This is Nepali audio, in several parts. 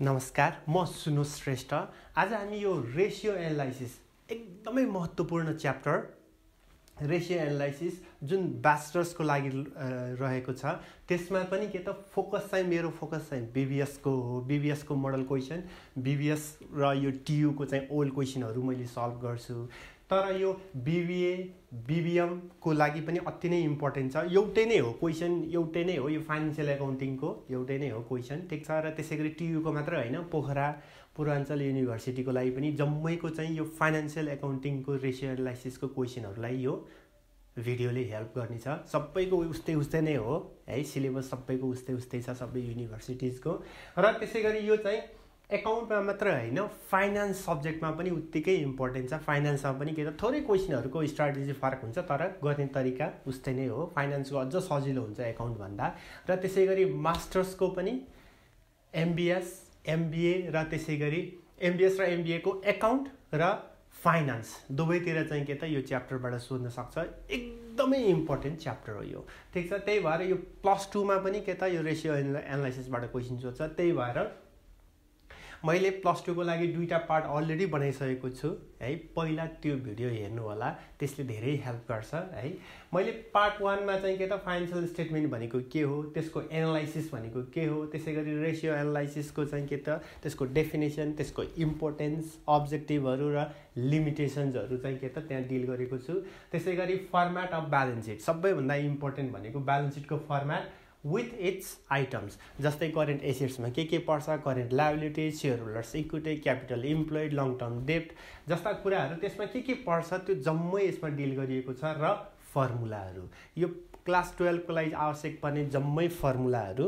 नमस्कार म सुनोज श्रेष्ठ। आज हामी यो रेशियो एनालाइसिस एकदमै महत्त्वपूर्ण च्याप्टर रेशियो एनालाइसिस जुन ब्याचलर्सको लागि रहेको छ त्यसमा पनि के त फोकस चाहिँ मेरो फोकस चाहिँ बीबीएस को हो। बीबीएस को मोडल क्वेसन बीबीएस र यो टीयू को चाहिँ ओल्ड क्वेसनहरु मैले सल्भ गर्छु। तर यो बीबीए बीबीएम को लागि पनि अति नै इम्पोर्टेन्ट छ। एउटै नै हो क्वेसन, एउटै नै हो यो फाइनेन्शियल एकाउन्टिङ को एउटै नै हो क्वेसन, ठिक छ। र त्यसैगरी टीयू को मात्र हैन, पोखरा पूर्वाञ्चल युनिभर्सिटी को लागि पनि जम्मैको चाहिँ यो फाइनेन्शियल एकाउन्टिङ को रेशियो एनालाइसिस को क्वेसनहरुलाई यो भिडियोले हेल्प गर्नेछ। सबैको उस्तै उस्तै नै हो है, सिलेबस सबैको उस्तै उस्तै छ सबै युनिभर्सिटीज को। र त्यसैगरी यो चाहिँ एकाउंट में मात्र हैन, फाइनान्स सब्जेक्ट में पनि उत्तिकै इम्पोर्टेन्ट छ। फाइनान्स में पनि के त थोरै क्वेसनहरुको स्ट्रटेजी फरक हुन्छ तर गर्ने तरिका उस्तै नै हो। फाइनान्स को अझ सजिलो हुन्छ एकाउन्ट भन्दा। र त्यसैगरी मास्टर्स को पनि एमबीएस एमबीए र त्यसैगरी एमबीएस र एमबीए को एकाउन्ट र फाइनान्स दुवैतिर चाहिँ के त यो च्याप्टरबाट सोध्न सक्छ। एकदमै इम्पोर्टेन्ट च्याप्टर हो यो, ठीक छ। त्यही भएर यो प्लस 2 मा पनि के त यो रेशियो एनालाइसिसबाट क्वेशन सोध्छ। त्यही भएर मैले प्लस 2 को लागि दुईटा पार्ट अलरेडी बनाइसकेको छु है, पहिला त्यो भिडियो हेर्नु होला, त्यसले धेरै हेल्प गर्छ है। मैले पार्ट 1 मा चाहिँ के त फाइनान्शियल स्टेटमेन्ट भनेको के हो, त्यसको एनालाइसिस भनेको के हो, त्यसैगरी रेशियो एनालाइसिस को चाहिँ के त त्यसको डेफिनेसन, त्यसको इम्पोर्टेन्स, अब्जेक्टिभहरु र लिमिटेशन्सहरु चाहिँ के त त्यहाँ डिल गरेको छु। त्यसैगरी फर्म्याट अफ ब्यालेन्स शीट, सबैभन्दा इम्पोर्टेन्ट भनेको ब्यालेन्स शीट को फर्म्याट with its items, जस्तै करेन्ट एसेट्स में के पर्छ, current liabilities, share holders equity, capital employed, long term डेब्ट जस्ता कुराहरु त्यसमा के पर्छ त्यो जम्मै यसमा डिल गरिएको छ। र फर्मुलाहरु, यो क्लास 12 को लागि आवश्यक पर्ने जम्मै फर्मुलाहरु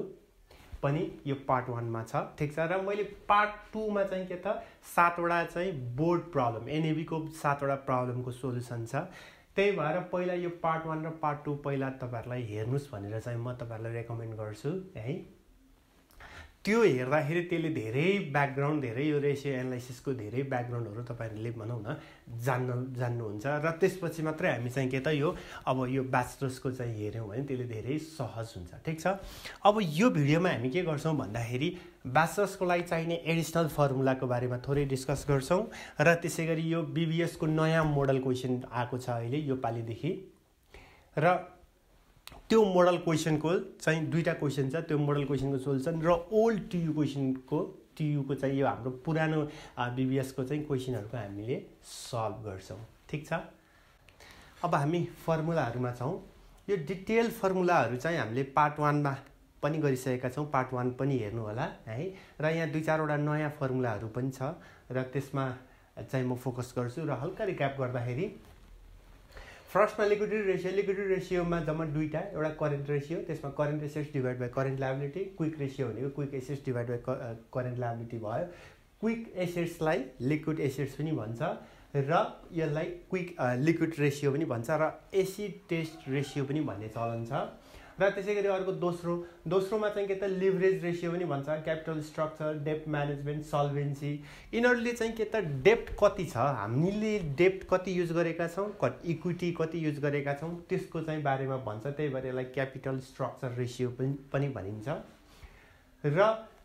पनि यो पार्ट 1 मा छ, ठीक छ। र मैले पार्ट 2 मा चाहिँ के त 7 वटा चाहिँ बोर्ड प्रब्लम एनएबी को 7 वटा प्रब्लम को सोलुसन छ। त्यही भएर पहिला यो पार्ट 1 र पार्ट 2 पहिला तपाईहरुलाई हेर्नुस् भनेर चाहिँ म तपाईहरुलाई रेकमेन्ड गर्छु है। त्यो हेर्दाखेरि त्यसले धेरै ब्याकग्राउन्ड, धेरै यो रेशियो एनालाइसिस को धेरै ब्याकग्राउन्डहरु तपाईहरुले भनौं न जान्नुहुन्छ। र त्यसपछि मात्र हामी चाहिँ के त यो अब यो ब्याचलर्स को चाहिँ हेर्यौं भने त्यसले धेरै सहज हुन्छ, ठीक छ। अब यो भिडियोमा हामी के गर्छौं भन्दाखेरि ब्याचलर्स को लागि चाहिने एडिशनल फर्मुलाको बारेमा थोरै डिस्कस गर्छौं। र त्यसैगरी यो बीबीएस को नयाँ मोडल क्वेसन आएको छ अहिले यो पाली देखि, र त्यो मोडल क्वेसन को चाहिँ दुईटा क्वेसन छ, त्यो मोडल क्वेसन को सोल्युसन र ओल्ड टीयू क्वेसन को चाहिँ यो हाम्रो पुरानो बीबीएस को चाहिँ क्वेसनहरुको हामीले सल्भ गर्छौं, ठीक छ। अब हामी फर्मुलाहरुमा छौं। यो डिटेल फर्मुलाहरु चाहिँ हामीले पार्ट 1 मा पनि गरिसकेका छौं, पार्ट 1 पनि हेर्नु होला है। र यहाँ 2-4 वटा नयाँ फर्मुलाहरु पनि छ र त्यसमा चाहिँ म फोकस गर्छु। र हल्का रिक्याप गर्दाखेरि फर्स्ट में लिक्विडिटी रेशियो में जम्मा दुईटा, एउटा करेन्ट रेशियो, त्यसमा current assets divide by current liability, quick ratio भनेको quick assets divide by current liability भयो। क्विक एसेट्सलाई लिक्विड एसेट्स पनि भन्छ र यसलाई क्विक लिक्विड रेशियो पनि भन्छ र एसिड टेस्ट रेशियो पनि भन्ने चलन छ। र त्यसैगरी अर्को दोस्रोमा चाहिँ के त लिभरेज रेशियो पनि भन्छ, क्यापिटल स्ट्रक्चर, डेब्ट म्यानेजमेन्ट, सल्भेन्सी। यिनीहरुले चाहिँ के त डेब्ट कति छ, हामीले डेब्ट कति युज गरेका छौं, इक्विटी कति युज गरेका छौं त्यसको चाहिँ बारेमा भन्छ। त्यही भएर यसलाई क्यापिटल स्ट्रक्चर रेशियो पनि भनिन्छ। र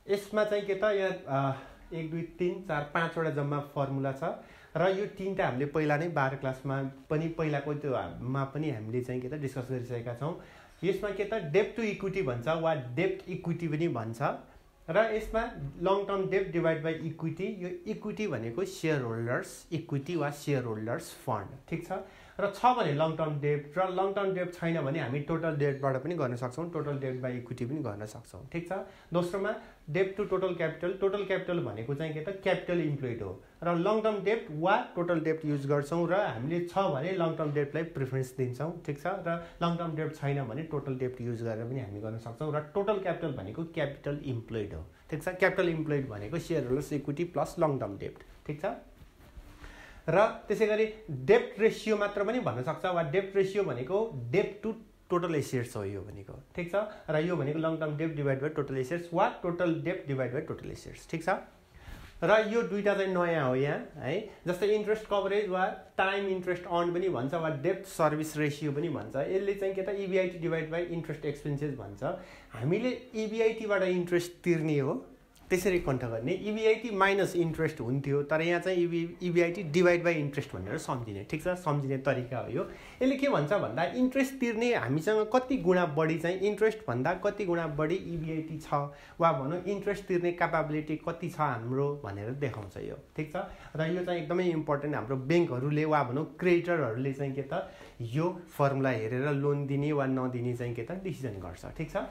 यसमा चाहिँ के त यहाँ 1 2 3 4 5 वटा जम्मा फर्मुला छ र यो तीनटा हामीले पहिला नै 12 क्लासमा पनि पहिलाको त्योमा पनि हामीले चाहिँ के त डिस्कस गरिसकेका छौं। यसमा के त डेब्ट टु इक्विटी भन्छ वा डेब्ट इक्विटी पनि भन्छ र यसमा लङ टर्म डेब्ट डिवाइड बाइ इक्विटी, यो इक्विटी भनेको शेयर होल्डर्स इक्विटी वा शेयर होल्डर्स फन्ड, ठीक छ। र छ भने लङ टर्म डेब्ट, र लङ टर्म डेब्ट छैन भने हामी टोटल डेब्टबाट पनि गर्न सक्छौं, टोटल डेब्ट बाइ इक्विटी पनि गर्न सक्छौं, ठीक छ। दोस्रोमा डेब्ट to total capital, total capital भनेको चाहिँ के त क्यापिटल इम्प्लोइड हो र लङ टर्म डेब्ट वा टोटल डेब्ट युज गर्छौं र हामीले छ भने लङ टर्म डेब्टलाई प्रेफरेन्स दिन्छौं, ठीक छ। र लङ टर्म डेब्ट छैन भने टोटल डेब्ट युज गरेर पनि हामी गर्न सक्छौं र टोटल क्यापिटल भनेको क्यापिटल इम्प्लोइड हो, ठीक छ। क्यापिटल इम्प्लोइड भनेको share holders equity plus long term डेब्ट, ठीक छ। र त्यसैगरी डेब्ट रेशियो मात्र पनि भन्न सक्छ वा डेब्ट रेशियो भनेको डेब्ट टु टोटल एसेट्स हो यो भनेको, ठीक छ। र यो भनेको लङ टर्म डेब्ट डिवाइड बाइ टोटल एसेट्स वा टोटल डेब्ट डिवाइड बाइ टोटल एसेट्स, ठीक छ। र यो दुईटा चाहिँ नयाँ हो यहाँ है। जस्तै इन्ट्रेस्ट कभरेज वा टाइम इन्ट्रेस्ट अर्न पनि भन्छ वा डेब्ट सर्भिस रेशियो पनि भन्छ। यसले चाहिँ के त EBIT divide by interest expenses भन्छ। हामीले ईबीआईटी बाट इन्ट्रेस्ट तिर्ने हो त्यसरी कण्ठ गर्ने इबीआईटी माइनस इन्ट्रेस्ट हुन्थ्यो तर यहाँ चाहिँ इबीआईटी डिवाइड बाई इन्ट्रेस्ट भनेर सम्झिने ठीक छ सम्झिने तरिका हो यो। यसले के भन्छ भन्दा इन्ट्रेस्ट तिर्ने हामीसँग कति गुणा बढी चाहिँ इन्ट्रेस्ट भन्दा कति गुणा बढी इबीआईटी छ वा भनौँ इन्ट्रेस्ट तिर्ने क्यापेबिलिटी कति छ हाम्रो भनेर देखाउँछ यो ठीक छ। र यो चाहिँ एकदमै इम्पोर्टेन्ट हाम्रो ब्याङ्कहरूले वा भनौँ क्रेडिटरहरूले चाहिँ के त यो फर्मुला हेरेर लोन दिने वा नदिने चाहिँ के त डिसिजन गर्छ ठीक छ।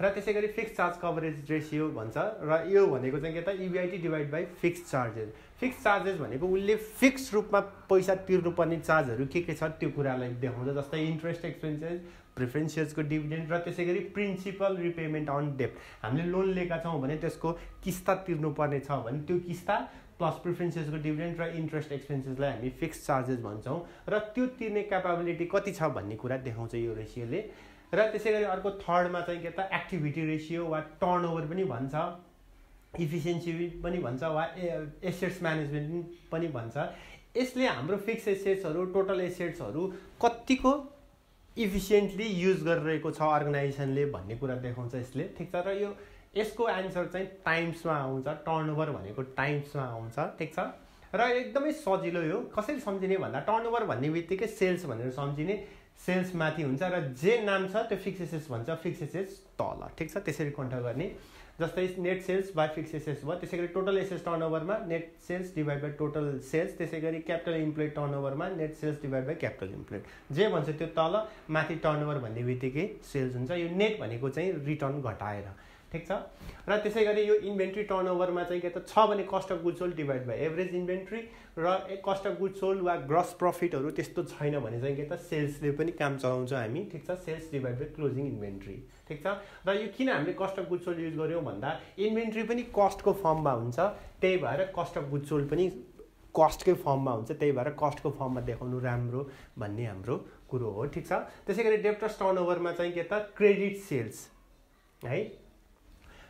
र त्यसैगरी फिक्स चार्ज कभरेज रेसियो भन्छ र यो भनेको चाहिँ के त EBIT divide by fix charges. Fix charges भनेको उसले फिक्स रूपमा पैसा तिर्नुपर्ने चार्जहरू के छ त्यो कुरालाई देखाउँछ जस्तै इन्ट्रेस्ट एक्सपेन्सेस प्रिफरेन्सेसको डिभिडेन्ड र त्यसैगरी प्रिन्सिपल रिपेमेन्ट अन डेप्ट। हामीले लोन लिएका छौँ भने त्यसको किस्ता तिर्नुपर्ने छ भने त्यो किस्ता प्लस प्रिफरेन्सेसको डिभिडेन्ड र इन्ट्रेस्ट एक्सपेन्सेसलाई हामी फिक्स चार्जेस भन्छौँ र त्यो तिर्ने क्यापेबिलिटी कति छ भन्ने कुरा देखाउँछ यो रेसियोले। र त्यसैगरी अर्को थर्डमा चाहिँ के त एक्टिभिटी रेसियो वा टर्नओभर पनि भन्छ इफिसियन्सी पनि भन्छ वा एसेट्स म्यानेजमेन्ट पनि भन्छ। यसले हाम्रो फिक्स एसेट्सहरू टोटल एसेट्सहरू कतिको इफिसियन्टली युज गरिरहेको छ अर्गनाइजेसनले भन्ने कुरा देखाउँछ यसले ठिक छ। र यो यसको एन्सर चाहिँ टाइम्समा आउँछ टर्नओभर भनेको टाइम्समा आउँछ ठिक छ। र एकदमै सजिलो यो कसरी सम्झिने भन्दा टर्नओभर भन्ने बित्तिकै सेल्स भनेर सम्झिने सेल्स माथि हुन्छ र जे नाम छ त्यो फिक्स एसेट्स भन्छ फिक्स एसेट्स तल ठिक छ। त्यसरी कण्ठ गर्ने जस्तै net sales by fixed assets भयो त्यसैगरी टोटल एसेट्स टर्नओभरमा net sales divide by total sales त्यसैगरी क्यापिटल इम्प्लोइड टर्नओभरमा net sales divide by capital employed जे भन्छ त्यो तल माथि टर्नओभर भन्ने बित्तिकै सेल्स हुन्छ यो नेट भनेको चाहिँ रिटर्न घटाएर ठिक छ। र त्यसैगरी यो इन्भेन्ट्री टर्नओभरमा चाहिँ के त छ भने cost of goods sold divide by average inventory र कस्ट अफ गुड्स सोल्ड वा ग्रस प्रफिटहरू त्यस्तो छैन भने चाहिँ के त सेल्सले पनि काम चलाउँछ हामी ठिक छ sales divide by closing inventory ठिक छ। र यो किन हामीले cost of goods sold use गऱ्यौँ भन्दा इन्भेन्ट्री पनि कस्टको फर्ममा हुन्छ त्यही भएर कस्ट अफ गुड्स सोल्ड पनि कस्टकै फर्ममा हुन्छ त्यही भएर कस्टको फर्ममा देखाउनु राम्रो भन्ने हाम्रो कुरो हो ठिक छ। त्यसैगरी डेप्टर्स टर्नओभरमा चाहिँ के त क्रेडिट सेल्स है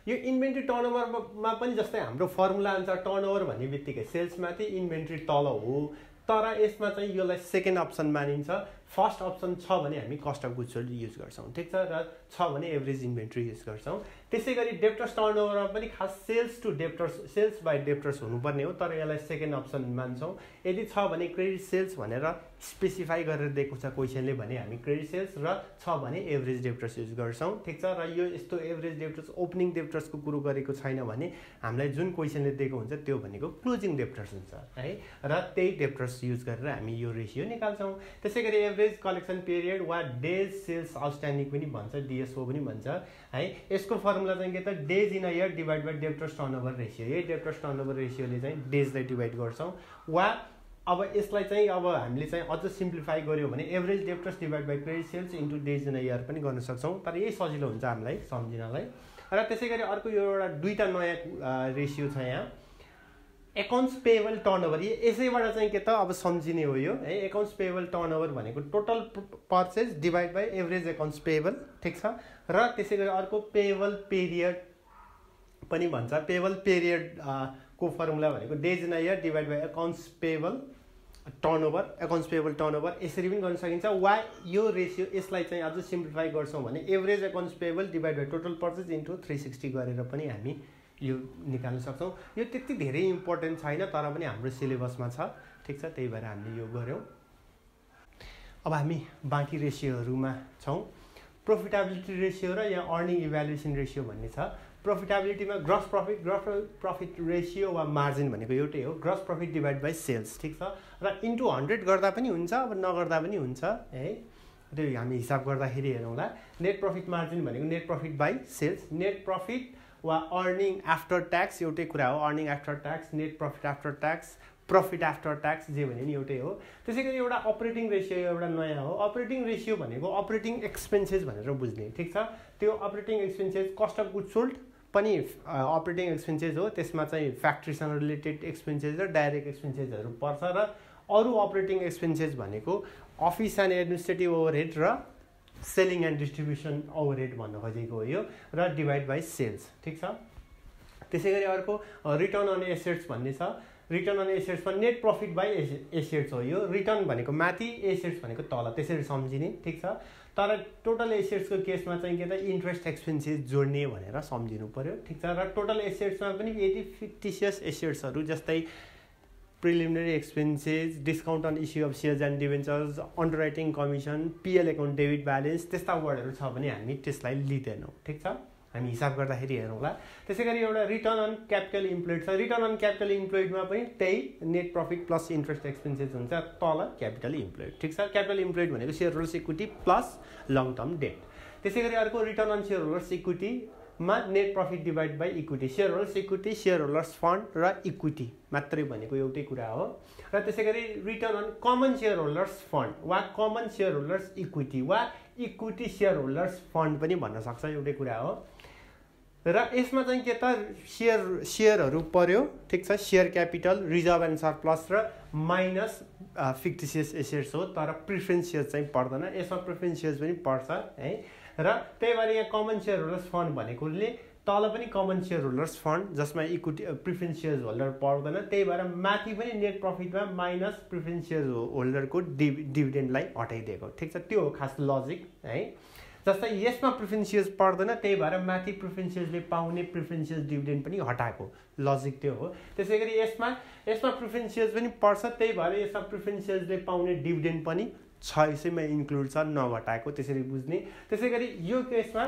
यो इन्भेन्ट्री टर्नओभरमा पनि जस्तै हाम्रो फर्मुला अनुसार टर्नओभर भन्ने बित्तिकै सेल्समाथि इन्भेन्ट्री तल हो तर यसमा चाहिँ यसलाई सेकेन्ड अप्सन मानिन्छ फर्स्ट अप्सन छ भने हामी cost of goods sold use गर्छौँ ठिक छ र छ भने एभरेज इन्भेन्ट्री युज गर्छौँ। त्यसैगरी डेप्टर्स टर्नओभरमा पनि खास sales to debtors sales by debtors हुनुपर्ने हो तर यसलाई सेकेन्ड अप्सन मान्छौँ यदि छ भने क्रेडिट सेल्स भनेर स्पेसिफाई गरेर दिएको छ क्वेसनले भने हामी क्रेडिट सेल्स र छ भने एभरेज डेप्टर्स युज गर्छौँ ठिक छ। र यो यस्तो एभरेज डेप्टर्स ओपनिङ डेप्टर्सको कुरो गरेको छैन भने हामीलाई जुन क्वेसनले दिएको हुन्छ त्यो भनेको क्लोजिङ डेप्टर्स हुन्छ है र त्यही डेप्टर्स युज गरेर हामी यो रेसियो निकाल्छौँ। त्यसैगरी एभरेज कलेक्सन पिरियड वा डेज सेल्स आउटस्ट्यान्डिङ पनि भन्छ डिएसओ पनि भन्छ है यसको फर्मुला चाहिँ के त days in a year divide by debtors turnover ratio यही डेप्टर्स टर्नओभर रेसियोले चाहिँ डेजलाई डिभाइड गर्छौँ वा अब यसलाई चाहिँ अब हामीले चाहिँ अझ सिम्प्लिफाई गऱ्यौँ भने average debtors divide by credit sales into days in a year पनि गर्न सक्छौँ तर यही सजिलो हुन्छ हामीलाई सम्झिनलाई। र त्यसैगरी अर्को यो एउटा दुईवटा नयाँ रेसियो छ यहाँ एकाउन्ट्स पेएबल टर्नओभर यसैबाट चाहिँ के त अब सम्झिने हो यो है एकाउन्ट्स पेएबल टर्नओभर भनेको total purchase divide by average accounts payable ठिक छ। र त्यसैगरी अर्को पेएबल पिरियड पनि भन्छ पेएबल पिरियड को फर्मुला भनेको days in a year divide by accounts payable turnover यसरी पनि गर्न सकिन्छ वा यो रेसियो यसलाई चाहिँ अझ सिम्प्लिफाई गर्छौँ भने average accounts payable divide by total purchase into 360 गरेर पनि हामी यो निकाल्न सक्छौँ। यो त्यति धेरै इम्पोर्टेन्ट छैन तर पनि हाम्रो सिलेबसमा छ ठिक छ त्यही भएर हामीले यो गऱ्यौँ। अब हामी बाँकी रेसियोहरूमा छौँ प्रोफिटेबिलिटी रेसियो र यहाँ अर्निङ इभ्यालुएसन रेसियो भन्ने छ। प्रोफिटेबिलिटीमा ग्रस प्रफिट रेसियो वा मार्जिन भनेको एउटै हो gross profit divide by sales ठिक छ र इन्टु 100 गर्दा पनि हुन्छ अब नगर्दा पनि हुन्छ है त्यो हामी हिसाब गर्दाखेरि हेरौँला। नेट प्रफिट मार्जिन भनेको net profit by sales net profit वा अर्निङ आफ्टर ट्याक्स एउटै कुरा हो earning after tax net profit after tax profit after tax जे भने नि एउटै हो। त्यसै गरी एउटा अपरेटिङ रेसियो एउटा नयाँ हो अपरेटिङ रेसियो भनेको अपरेटिङ एक्सपेन्सेस भनेर बुझ्ने ठिक छ। त्यो operating expenses cost of goods sold पनि अपरेटिङ एक्सपेन्सेस हो त्यसमा चाहिँ फ्याक्ट्रीसँग रिलेटेड एक्सपेन्सेस र डाइरेक्ट एक्सपेन्सेसहरू पर्छ र अरू अपरेटिङ एक्सपेन्सेस भनेको अफिस एन्ड एडमिनिस्ट्रेटिभ ओभरहेड र सेलिङ एन्ड डिस्ट्रिब्युसन ओभरहेड भन्न खोजेको हो यो र डिभाइड बाई सेल्स ठिक छ। त्यसैगरी अर्को रिटर्न अन एसेट्स भन्ने छ return on assets per net profit by assets हो। यो रिटर्न भनेको माथि, एसेट्स भनेको तल, त्यसरी समझिने ठीक छ। तर टोटल एसेट्स को केस में के इंट्रेस्ट एक्सपेन्सेस जोड़ने वाले समझिनु पर्यो ठीक छ। र टोटल एसेट्स में भी यदि फिक्टिशियस एसेट्स जस्तै preliminary expenses, discount on issue of shares and debentures, underwriting commission, PL account, debit balance त्यस्ता वर्डहरु छ भने हामी त्यसलाई लिदैनौं ठीक छ। हम हिसाब गर्दा खेरि हेरौला। त्यसैगरी एउटा रिटर्न अन कैपिटल इम्प्लोइड छ। रिटर्न अन कैपिटल इम्प्लोइड में पनि त्यही net profit plus interest expenses हुन्छ तल कैपिटल इम्प्लोइड ठीक छ। कैपिटल इम्प्लोइड भनेको share holders equity plus long term debt. त्यसैगरी अर्को return on share holders equity मा net profit divide by equity, share holders equity, share holders fund र इक्विटी मात्रै भनेको एउटै कुरा हो। र त्यसैगरी return on common share holders fund वा कमन शेयर होल्डर्स इक्विटी वा इक्विटी शेयर होल्डर्स फंड पनि भन्न सक्छ, एउटै कुरा हो। र यसमा चाहिँ के त शेयरहरु पर्यो ठीक छ। Share capital, reserve and surplus र माइनस फिक्टिशियस एसेट्स हो, तर प्रिफरेन्स शेयर चाहिँ पर्दैन। यसमा प्रिफरेन्स शेयर पनि पर्छ है। र त्यही भएर यहाँ कमन शेयर होल्डर्स फंड भनेकोले तल पनि कमन शेयर होल्डर्स फंड जसमा इक्विटी प्रिफरेन्स शेयर होल्डर पर्दैन, त्यही भएर माथि पनि नेट प्रॉफिटमा माइनस प्रिफरेन्स शेयर होल्डरको डिभिडेन्डलाई हटाइदिएको ठीक छ। त्यो हो खास लजिक है। जस्तै यसमा प्रिफरेन्स शेयर पर्दैन, त्यही भएर माथि प्रिफरेन्स शेयरले पाउने प्रिफरेन्स शेयर डिभिडेन्ड पनि हटाएको, लजिक त्यो हो। त्यसैगरी यसमा प्रिफरेन्स शेयर पनि पर्छ, त्यही भएर यसमा प्रिफरेन्स शेयरले पाउने डिभिडेन्ड पनि छ, यसैमा इन्क्लुड छ, नघटाएको, त्यसरी बुझ्ने। त्यसैगरी यो केसमा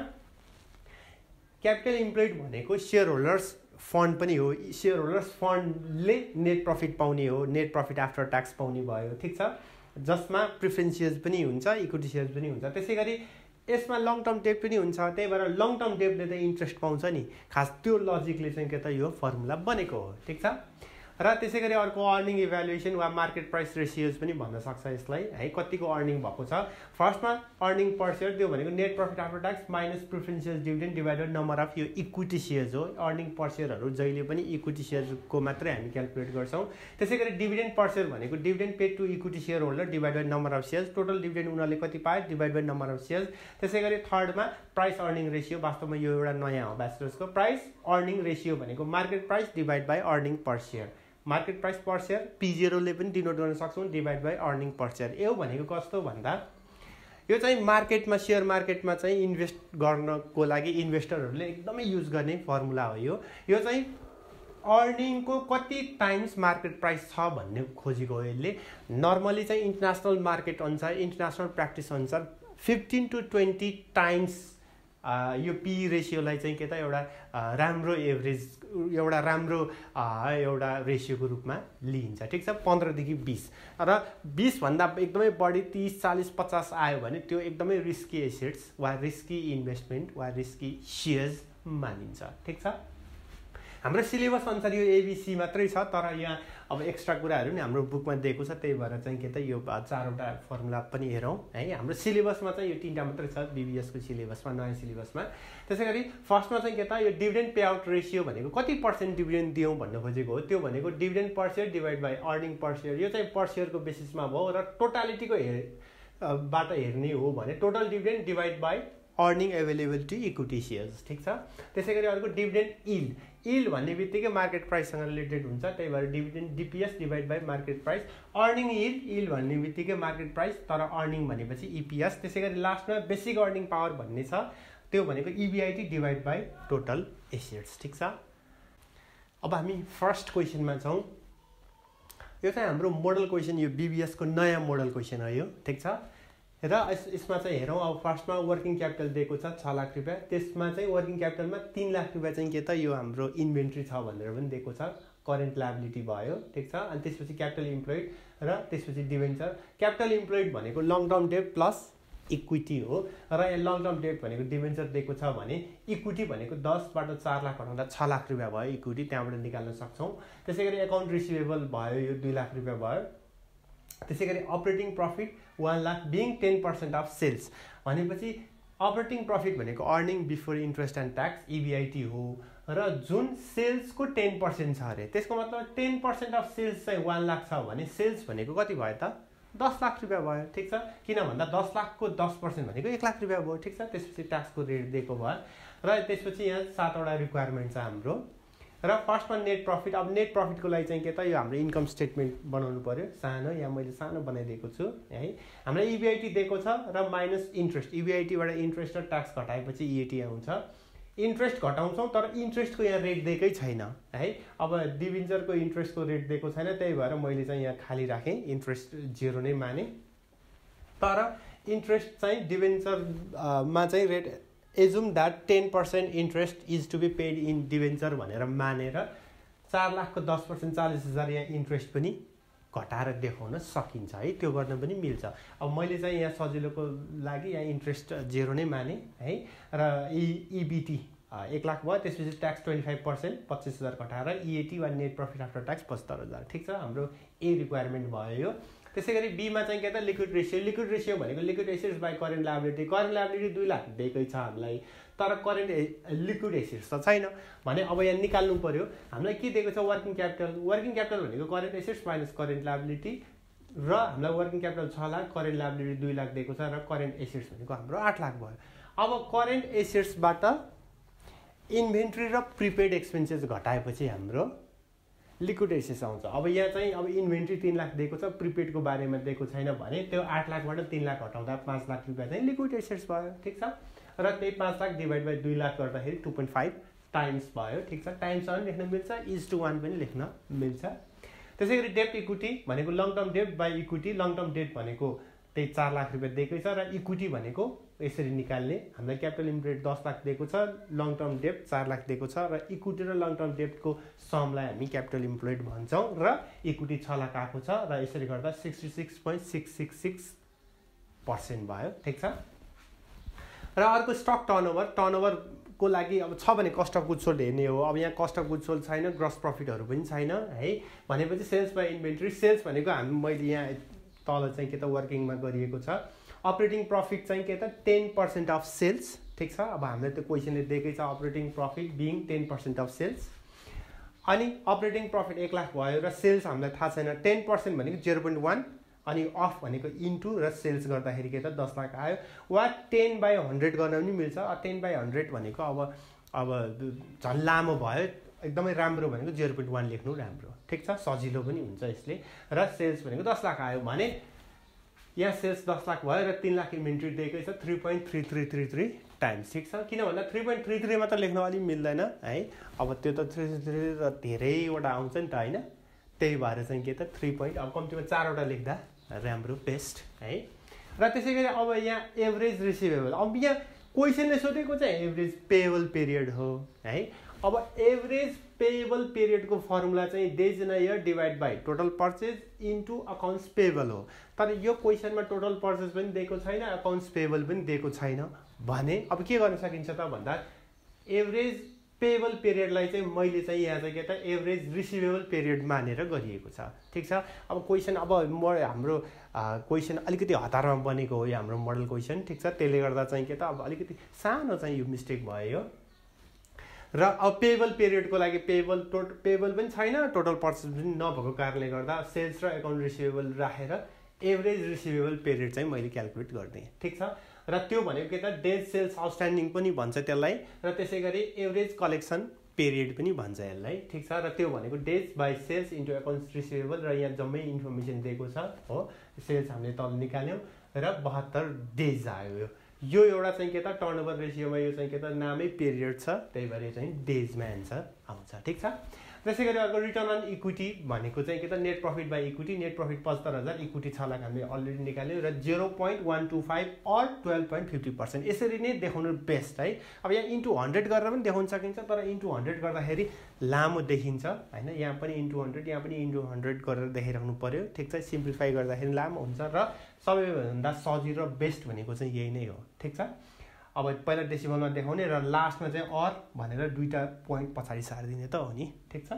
क्यापिटल इम्प्लोइड भनेको शेयर होल्डर्स फन्ड पनि हो, शेयर होल्डर्स फन्डले नेट प्रॉफिट पाउने हो, नेट प्रॉफिट आफ्टर टैक्स पाउने भयो ठीक छ। जसमा प्रिफरेन्स शेयर पनि हुन्छ, इक्विटी शेयर पनि हुन्छ। त्यसैगरी यसमा लङ टर्म डेट पनि हुन्छ, त्यही भएर लङ टर्म डेटले त इन्ट्रेस्ट पाउँछ नि, खास त्यो लजिकले चाहिँ के त यो फर्मुला बनेको हो ठीक छ। र त्यसैगरी अर्को अर्निंग इभ्यालुएसन वा मार्केट प्राइस रेशियोज पनि भन्न सक्छ यसलाई है, कतिको अर्निंग भएको छ। फर्स्टमा अर्निंग पर शेयर त्यो भनेको net profit after tax minus preference share dividend divided number of यो इक्विटी शेयर्स हो। अर्निंग पर शेयरहरु जहिले पनि इक्विटी शेयरको मात्रै हामी क्याल्कुलेट गर्छौं। त्यसैगरी डिभिडेन्ड पर शेयर भनेको dividend paid to equity share holder divided number of shares, total dividend उनीहरुले कति पाए divide by number of shares. त्यसैगरी थर्डमा प्राइस अर्निंग रेशियो, वास्तवमा यो एउटा नयाँ हो ब्याचलर्सको। प्राइस अर्निंग रेशियो भनेको market price divide by earning per share, market price per share P0 ले पनि डिनोट गर्न सक्छौं divide by earning per share. यो भनेको कस्तो भन्दा यो चाहिँ मार्केटमा, शेयर मार्केटमा चाहिँ इन्भेस्ट गर्नको लागि इन्भेस्टरहरुले एकदमै युज गर्ने फर्मुला हो यो। यो चाहिँ अर्निंग को कति टाइम्स मार्केट प्राइस छ भन्ने खोजेको हो यसले। नर्मली चाहिँ इंटरनेशनल मार्केट अनुसार, इंटरनेशनल प्र्याक्टिस अनुसार 15 to 20 टाइम्स यो पी रेशियोलाई चाहिँ के त एउटा राम्रो एभरेज, एउटा राम्रो एउटा रेशियोको रूपमा लिइन्छ ठीक छ। 15 देखि 20 र 20 भन्दा एकदमै बढी 30, 40, 50 आयो भने त्यो एकदमै रिस्की एसेट्स वा रिस्की इन्भेस्टमेन्ट वा रिस्की शेयर्स मानिन्छ ठीक छ। हाम्रो सिलेबस अनुसार यो एबीसी मात्रै छ, तर यहाँ अब एक्स्ट्रा कुराहरु नि हाम्रो बुकमा दिएको छ, त्यही भएर चाहिँ के त यो चारवटा फर्मुला पनि हेरौं है। हाम्रो सिलेबसमा चाहिँ यो तीनटा मात्रै छ बीबीएस को सिलेबसमा, नयाँ सिलेबसमा। त्यसैगरी फर्स्टमा चाहिँ के त यो डिभिडेन्ड पे आउट रेशियो भनेको कति पर्सेन्ट डिभिडेन्ड दियौं भन्न खोजेको हो, त्यो भनेको dividend per share divide by earning per share. यो चाहिँ पर शेयरको बेसिसमा भयो र टोटालिटीको बाट हेर्ने हो भने total dividend divide by earning available to equity shares ठीक छ। त्यसैगरी अर्को डिभिडेन्ड यील्ड, यील्ड भन्ने बित्तिकै मार्केट प्राइससँग रिलेटेड हुन्छ, त्यही भएर dividend DPS divide by market price. Earning yield, yield भन्ने बित्तिकै मार्केट प्राइस तर अर्निंग भनेपछि ईपीएस। त्यसैगरी लास्टमा बेसिक अर्निंग पावर भन्ने छ, त्यो भनेको EBIT divide by total assets ठीक छ। अब हामी फर्स्ट क्वेशनमा छौं। यो चाहिँ हाम्रो मोडल क्वेशन, यो बीबीएस को नयाँ मोडल क्वेशन हो यो ठीक छ। र यसमा चाहिँ हेरौं। अब फर्स्टमा वर्किङ क्यापिटल दिएको छ 6 लाख रुपैयाँ, त्यसमा चाहिँ वर्किङ क्यापिटलमा 3 लाख रुपैयाँ चाहिँ के त यो हाम्रो इन्भेन्ट्री छ भनेर पनि दिएको छ, करेन्ट लायबिलिटी भयो ठीक छ। अनि त्यसपछि क्यापिटल इम्प्लोइड र त्यसपछि डिभेन्चर। क्यापिटल इम्प्लोइड भनेको long term debt plus equity हो, र यो लङ टर्म डेट भनेको डिभेन्चर दिएको छ भने इक्विटी भनेको 10बाट 4 लाख हटाउँदा 6 लाख रुपैयाँ भयो इक्विटी, त्यहाँबाट निकाल्न सक्छौं। त्यसैगरी अकाउन्ट रिसिभेबल भयो यो 2 लाख रुपैयाँ भयो। त्यसैगरी operating profit 1 lakh being 10% of sales भनेपछि अपरेटिङ प्रॉफिट भनेको earning before interest and tax EBIT हो, र जुन सेल्स को 10% छ अरे, त्यसको मतलब 10% अफ सेल्स चाहिँ 1 लाख छ भने सेल्स भनेको कति भयो त 10 लाख रुपैयाँ भयो ठीक छ। किन भन्दा 10 लाख को 10% भनेको 1 लाख रुपैयाँ भयो ठीक छ। त्यसपछि टैक्स को रेट दिएको भयो, र त्यसपछि यहाँ 7 वटा रिक्वायरमेन्ट छ हाम्रो। र फर्स्टमा नेट प्रॉफिट। अब नेट प्रॉफिटको लागि चाहिँ के त यो हाम्रो इन्कम स्टेटमेन्ट बनाउनु पर्यो सानो, यहाँ मैले सानो बनाइदिएको छु है। हामीलाई ईबीआईटी दिएको छ र माइनस इन्ट्रेस्ट, ईबीआईटीबाट इन्ट्रेस्ट र ट्याक्स घटाएपछि ईएटी आउँछ। इन्ट्रेस्ट घटाउँछौँ तर इन्ट्रेस्टको यहाँ रेट दिएकै छैन है, अब डिभिन्जरको इन्ट्रेस्टको रेट दिएको छैन, त्यही भएर मैले चाहिँ यहाँ खाली राखेँ, इन्ट्रेस्ट जिरो नै माने। तर इन्ट्रेस्ट चाहिँ डिभिन्जरमा चाहिँ rate assume that 10% interest is to be paid in debenture भनेर मानेर 4,10,000 40,000 यहाँ इंट्रेस्ट पनि घटाएर देखाउन सकिन्छ है, त्यो गर्न पनि मिल्छ। अब मैले चाहिँ यहाँ सजिलोको लागि यहाँ इंट्रेस्ट जेरो नै माने है। र ईबीटी 1,00,000 भयो, त्यसपछि ट्याक्स 25% 25,000 घटाएर ईएटी वा नेट प्रफिट आफ्टर ट्याक्स 75,000, ठीक छ, हाम्रो ए रिक्वायरमेन्ट भयो यो। त्यसैगरी बी मा चाहिँ के त लिक्विड रेसियो, लिक्विड रेसियो भनेको liquid assets by current liability, current liability 2,00,000 दिएकै छ हामीलाई, तर करेन्ट लिक्विड एसेट्स त छैन भने अब यहाँ निकाल्नु पर्यो। हामीलाई के दिएको छ वर्किङ क्यापिटल, वर्किङ क्यापिटल भनेको current assets minus current liability, र हामीलाई वर्किङ क्यापिटल 6,00,000 करेन्ट लायबिलिटी 2,00,000 दिएको छ, र करेन्ट एसेट्स भनेको हाम्रो 8,00,000 भयो। अब करेन्ट एसेट्सबाट इन्भेन्ट्री र प्रिपेड एक्सपेन्सेस घटाएपछि हाम्रो लिक्विड एसेट्स आउँछ। अब यहाँ चाहिँ अब इन्भेन्ट्री 3,00,000 दिएको छ, प्रिपेडको बारेमा दिएको छैन भने त्यो 8,00,000बाट 3,00,000 घटाउँदा 5,00,000 रुपियाँ चाहिँ लिक्विड एसेट्स भयो, ठिक छ। र त्यही 5,00,000 डिभाइड बाई 2,00,000 गर्दाखेरि 2.5 टाइम्स भयो, ठिक छ। टाइम्स वान लेख्न मिल्छ, इज टु वान पनि लेख्न मिल्छ। त्यसै गरी डेप्ट इक्विटी भनेको लङ टर्म डेप्ट बाई इक्विटी, लङ टर्म डेप्ट भनेको त्यही 4,00,000 रुपियाँ दिएकै छ, र इक्विटी भनेको यसरी निकाल्ने, हामीलाई क्यापिटल इम्प्लोइड 10,00,000 दिएको छ, लङ टर्म डेप्ट 4,00,000 दिएको छ, र इक्विटी र लङ टर्म डेप्टको समलाई हामी क्यापिटल इम्प्लोइड भन्छौँ, र इक्विटी 6,00,000 आएको छ, र यसरी गर्दा 66.666% भयो, ठिक छ। र अर्को स्टक टर्नओभर, टर्नओभरको लागि अब छ भने कस्ट अफ गुड्स सोल्ड हेर्ने हो। अब यहाँ कस्ट अफ गुड्स सोल्ड छैन, ग्रस प्रफिटहरू पनि छैन है, भनेपछि सेल्स बाई इन्भेन्ट्री, सेल्स भनेको हामी मैले यहाँ तल चाहिँ के त वर्किङमा गरिएको छ। अपरेटिङ प्रफिट चाहिँ के त 10% अफ सेल्स, ठीक छ। अब हामीले त्यो क्वेसनले दिएकै छ operating profit being 10% of sales, अनि अपरेटिङ प्रफिट 1,00,000 भयो र सेल्स हामीलाई थाहा छैन, 10% भनेको 0.1 अनि अफ भनेको इन्टु र सेल्स गर्दाखेरि के त 10,00,000 आयो, वा 10/100 गर्न पनि मिल्छ। 10/100 भनेको अब झन् लामो भयो, एकदमै राम्रो भनेको 0.1 लेख्नु राम्रो, ठिक छ, सजिलो पनि हुन्छ यसले। र सेल्स भनेको 10,00,000 आयो भने यहाँ सेल्स 10,00,000 भयो र 3,00,000 इन्भेन्ट्री दिएकै छ, 3.3333 टाइम्स, ठिक छ। किन भन्दा 3.33 मात्र लेख्न अलि मिल्दैन है, अब त्यो त 3.33 त धेरैवटा आउँछ नि त होइन, त्यही भएर चाहिँ के त 3. अब कम्तीमा 4वटा लेख्दा राम्रो बेस्ट है। र त्यसै गरी अब यहाँ एभरेज रिसिभेबल, अब यहाँ क्वेसनले सोधेको चाहिँ एभरेज पेएबल पिरियड हो है। अब एभरेज पेएबल पीरियड को फर्मुला चाहिँ days in a year divide by total purchase into accounts payable हो, तर यो क्वेश्चन में टोटल पर्चेज पनि दिएको छैन, अकाउंट्स पेएबल पनि दिएको छैन भने अब के गर्न सकिन्छ त भन्दा एभरेज पेएबल पीरियडलाई चाहिँ मैले चाहिँ यहाँ चाहिँ के त एभरेज रिसिभेबल पीरियड मानेर गरिएको छ, ठीक छ। अब क्वेश्चन अब हाम्रो क्वेश्चन अलिकति हतारमा बनेको हो यो हाम्रो मोडल क्वेश्चन, ठीक छ, त्यसले गर्दा चाहिँ के त अब अलिकति सानो चाहिँ यो मिस्टेक भयो। र अब पेएबल पिरियडको लागि पेएबल पनि छैन, टोटल पर्चेज पनि नभएको कारणले गर्दा सेल्स र एकाउन्ट रिसिभेबल राखेर एभरेज रिसिभेबल पिरियड चाहिँ मैले क्यालकुलेट गरिदिएँ, ठिक छ। र त्यो भनेको के त डेज सेल्स आउटस्ट्यान्डिङ पनि भन्छ त्यसलाई, र त्यसै गरी एभरेज कलेक्सन पिरियड पनि भन्छ यसलाई, ठिक छ। र त्यो भनेको days by sales into accounts receivable, र यहाँ जम्मै इन्फर्मेसन दिएको छ हो, सेल्स हामीले तल निकाल्यौँ र 72 डेज आयो। यो एउटा चाहिँ के त टर्नओभर रेसियोमा यो चाहिँ के त नामै पिरियड छ, त्यही भएर यो चाहिँ डेजमा एन्सर आउँछ, ठिक छ। त्यसै गरी अर्को रिटर्न अन इक्विटी भनेको चाहिँ के त net profit by equity, net profit 75,000, equity 6,00,000 हामीले अलरेडी निकाल्यौँ, र 0.125 अर 12.50% यसरी नै देखाउनु बेस्ट है। अब यहाँ इन्टु 100 गरेर पनि देखाउन सकिन्छ, तर इन्टु 100 गर्दाखेरि लामो देखिन्छ होइन, यहाँ पनि इन्टु 100 यहाँ पनि इन्टु 100 गरेर देखाइराख्नु पऱ्यो, ठिक छ। सिम्प्लिफाई गर्दाखेरि लामो हुन्छ, र सबैभन्दा सजिलो बेस्ट भनेको चाहिँ यही नै हो, ठिक छ। अब पहिला डेसिमलमा देखाउने र लास्टमा चाहिँ अर भनेर दुईटा पोइन्ट पछाडि सारिदिने त हो नि, ठिक छ।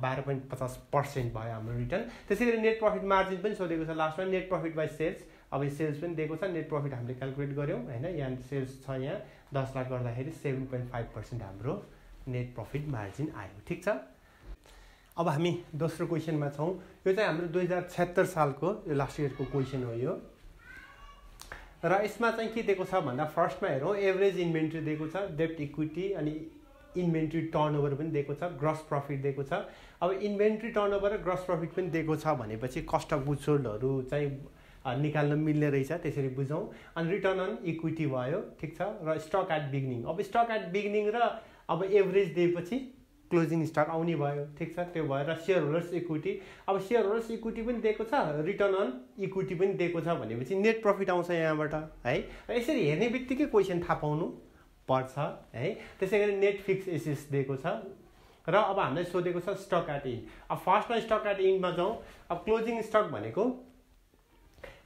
12.50% भयो हाम्रो रिटर्न। त्यसै गरी नेट प्रफिट मार्जिन पनि सोधेको छ लास्टमा, नेट प्रफिट बाई सेल्स, अब यो सेल्स पनि दिएको छ, नेट प्रफिट हामीले क्यालकुलेट गऱ्यौँ होइन, यहाँ सेल्स छ, यहाँ 10,00,000 गर्दाखेरि 7.5% हाम्रो नेट प्रफिट मार्जिन आयो, ठिक छ। अब हामी दोस्रो क्वेसनमा छौँ, यो चाहिँ हाम्रो 2076 सालको यो लास्ट इयरको क्वेसन हो यो। र यसमा चाहिँ के दिएको छ भन्दा फर्स्टमा हेरौँ एभरेज इन्भेन्ट्री दिएको छ, डेप्ट इक्विटी अनि इन्भेन्ट्री टर्नओभर पनि दिएको छ, ग्रस प्रफिट दिएको छ। अब इन्भेन्ट्री टर्नओभर र ग्रस प्रफिट पनि दिएको छ भनेपछि कस्ट अफ गुड्स सोल्डहरु चाहिँ निकाल्न मिल्ने रहेछ, त्यसरी बुझौं। अनि रिटर्न अन इक्विटी भयो, ठीक छ। र स्टक एट बिगिनिङ, अब स्टक एट बिगिनिङ र अब एभरेज दिएपछि क्लोजिङ स्टक आउने भयो, ठीक छ। त्यो भएर शेयर होल्डर्स इक्विटी, अब शेयर होल्डर्स इक्विटी पनि दिएको छ, रिटर्न अन इक्विटी पनि दिएको छ भनेपछि नेट प्रफिट आउँछ यहाँबाट है। यसरी हेर्ने बित्तिकै क्वेशन थाहा पाउनु पर्छ है। त्यसैगरी नेट फिक्स एसेट्स दिएको छ र अब हामीले सोधेको छ स्टक एट इन। अब फर्स्टमा स्टक एट इनमा जाउँ। अब क्लोजिङ स्टक भनेको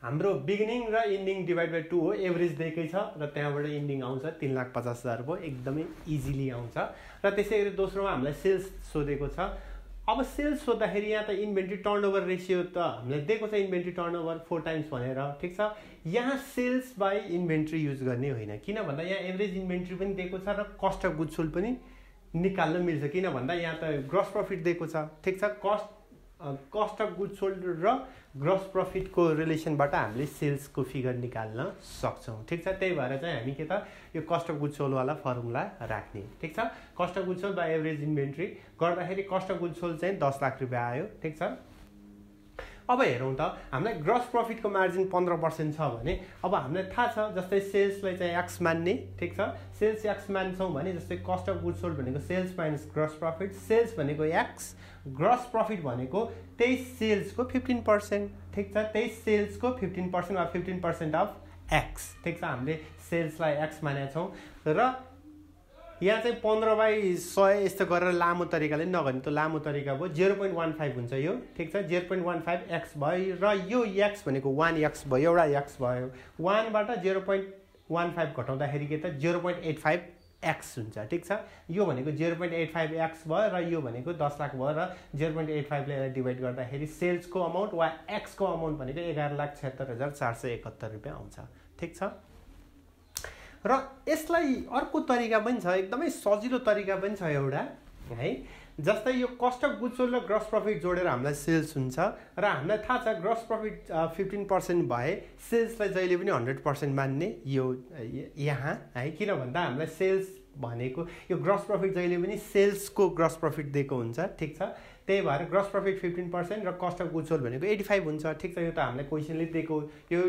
हाम्रो बिगिनिङ र इन्डिङ डिभाइड बाई 2 हो, एभरेज दिएकै छ र त्यहाँबाट इन्डिङ आउँछ 3,50,000 रुपैयाँ, एकदमै इजिली आउँछ। र त्यसै गरी दोस्रोमा हामीलाई सेल्स सोधेको छ। अब सेल्स सोद्धाखेरि यहाँ त इन्भेन्ट्री टर्नओभर रेसियो त हामीलाई दिएको छ इन्भेन्ट्री टर्नओभर 4 टाइम्स भनेर, ठिक छ। यहाँ सेल्स बाई इन्भेन्ट्री युज गर्ने होइन, किन भन्दा यहाँ एभरेज इन्भेन्ट्री पनि दिएको छ र कस्ट अफ गुड्स सोल्ड पनि निकाल्न मिल्छ, किन भन्दा यहाँ त ग्रस प्रफिट दिएको छ, ठिक छ। कस्ट अफ गुड्स सोल्ड र ग्रस प्रफिटको रिलेसनबाट हामीले सेल्सको फिगर निकाल्न सक्छौँ, ठिक छ। त्यही भएर चाहिँ हामी के त यो कस्ट अफ गुड्स सोल्डवाला फर्मुला राख्ने, ठिक छ। Cost of goods sold by average inventory गर्दाखेरि कस्ट अफ गुड्स सोल्ड चाहिँ 10,00,000 रुपियाँ आयो, ठिक छ। अब हेरौँ त, हामीलाई ग्रस प्रफिटको मार्जिन 15% छ भने अब हामीलाई थाहा छ जस्तै सेल्सलाई चाहिँ एक्स मान्ने, ठिक छ। सेल्स एक्स मान्छौँ भने जस्तै कस्ट अफ गुड्स सोल्ड भनेको sales minus gross profit, sales भनेको एक्स, ग्रस प्रफिट भनेको त्यही सेल्सको 15%, ठिक छ। त्यही सेल्सको 15% वा 15% अफ एक्स, ठिक छ। हामीले सेल्सलाई एक्स मानेका छौँ र यहाँ चाहिँ 15/100 यस्तो गरेर लामो तरिकाले नगर्ने, त्यो लामो तरिका भयो 0.15 हुन्छ यो, ठिक छ। 0.15 एक्स भयो र यो एक्स भनेको 1x भयो, एउटा एक्स भयो। 1बाट 0.15 घटाउँदाखेरि के त 0.85x हुन्छ, ठिक छ। यो भनेको 0.85x भयो र यो भनेको 10,00,000 भयो र 0.85 लाई डिभाइड गर्दाखेरि सेल्सको अमाउन्ट वा एक्सको अमाउन्ट भनेको 11,76,471 रुपियाँ आउँछ, ठिक छ। र यसलाई अर्को तरिका पनि छ, एकदमै सजिलो तरिका पनि छ एउटा है। जस्तै यो कस्ट अफ गुड्स सोल्ड र ग्रस प्रफिट जोडेर हामीलाई सेल्स हुन्छ र हामीलाई थाहा छ ग्रस प्रफिट 15% भए सेल्सलाई जहिले पनि 100% मान्ने यो यहाँ है, किन भन्दा हामीलाई सेल्स भनेको यो ग्रस प्रफिट जहिले पनि सेल्सको ग्रस प्रफिट दिएको हुन्छ, ठिक छ। त्यही भएर ग्रस प्रफिट 15% र कस्ट अफ गुड्स सोल्ड भनेको 85 हुन्छ, ठिक छ। यो त हामीलाई क्वेसनले दिएको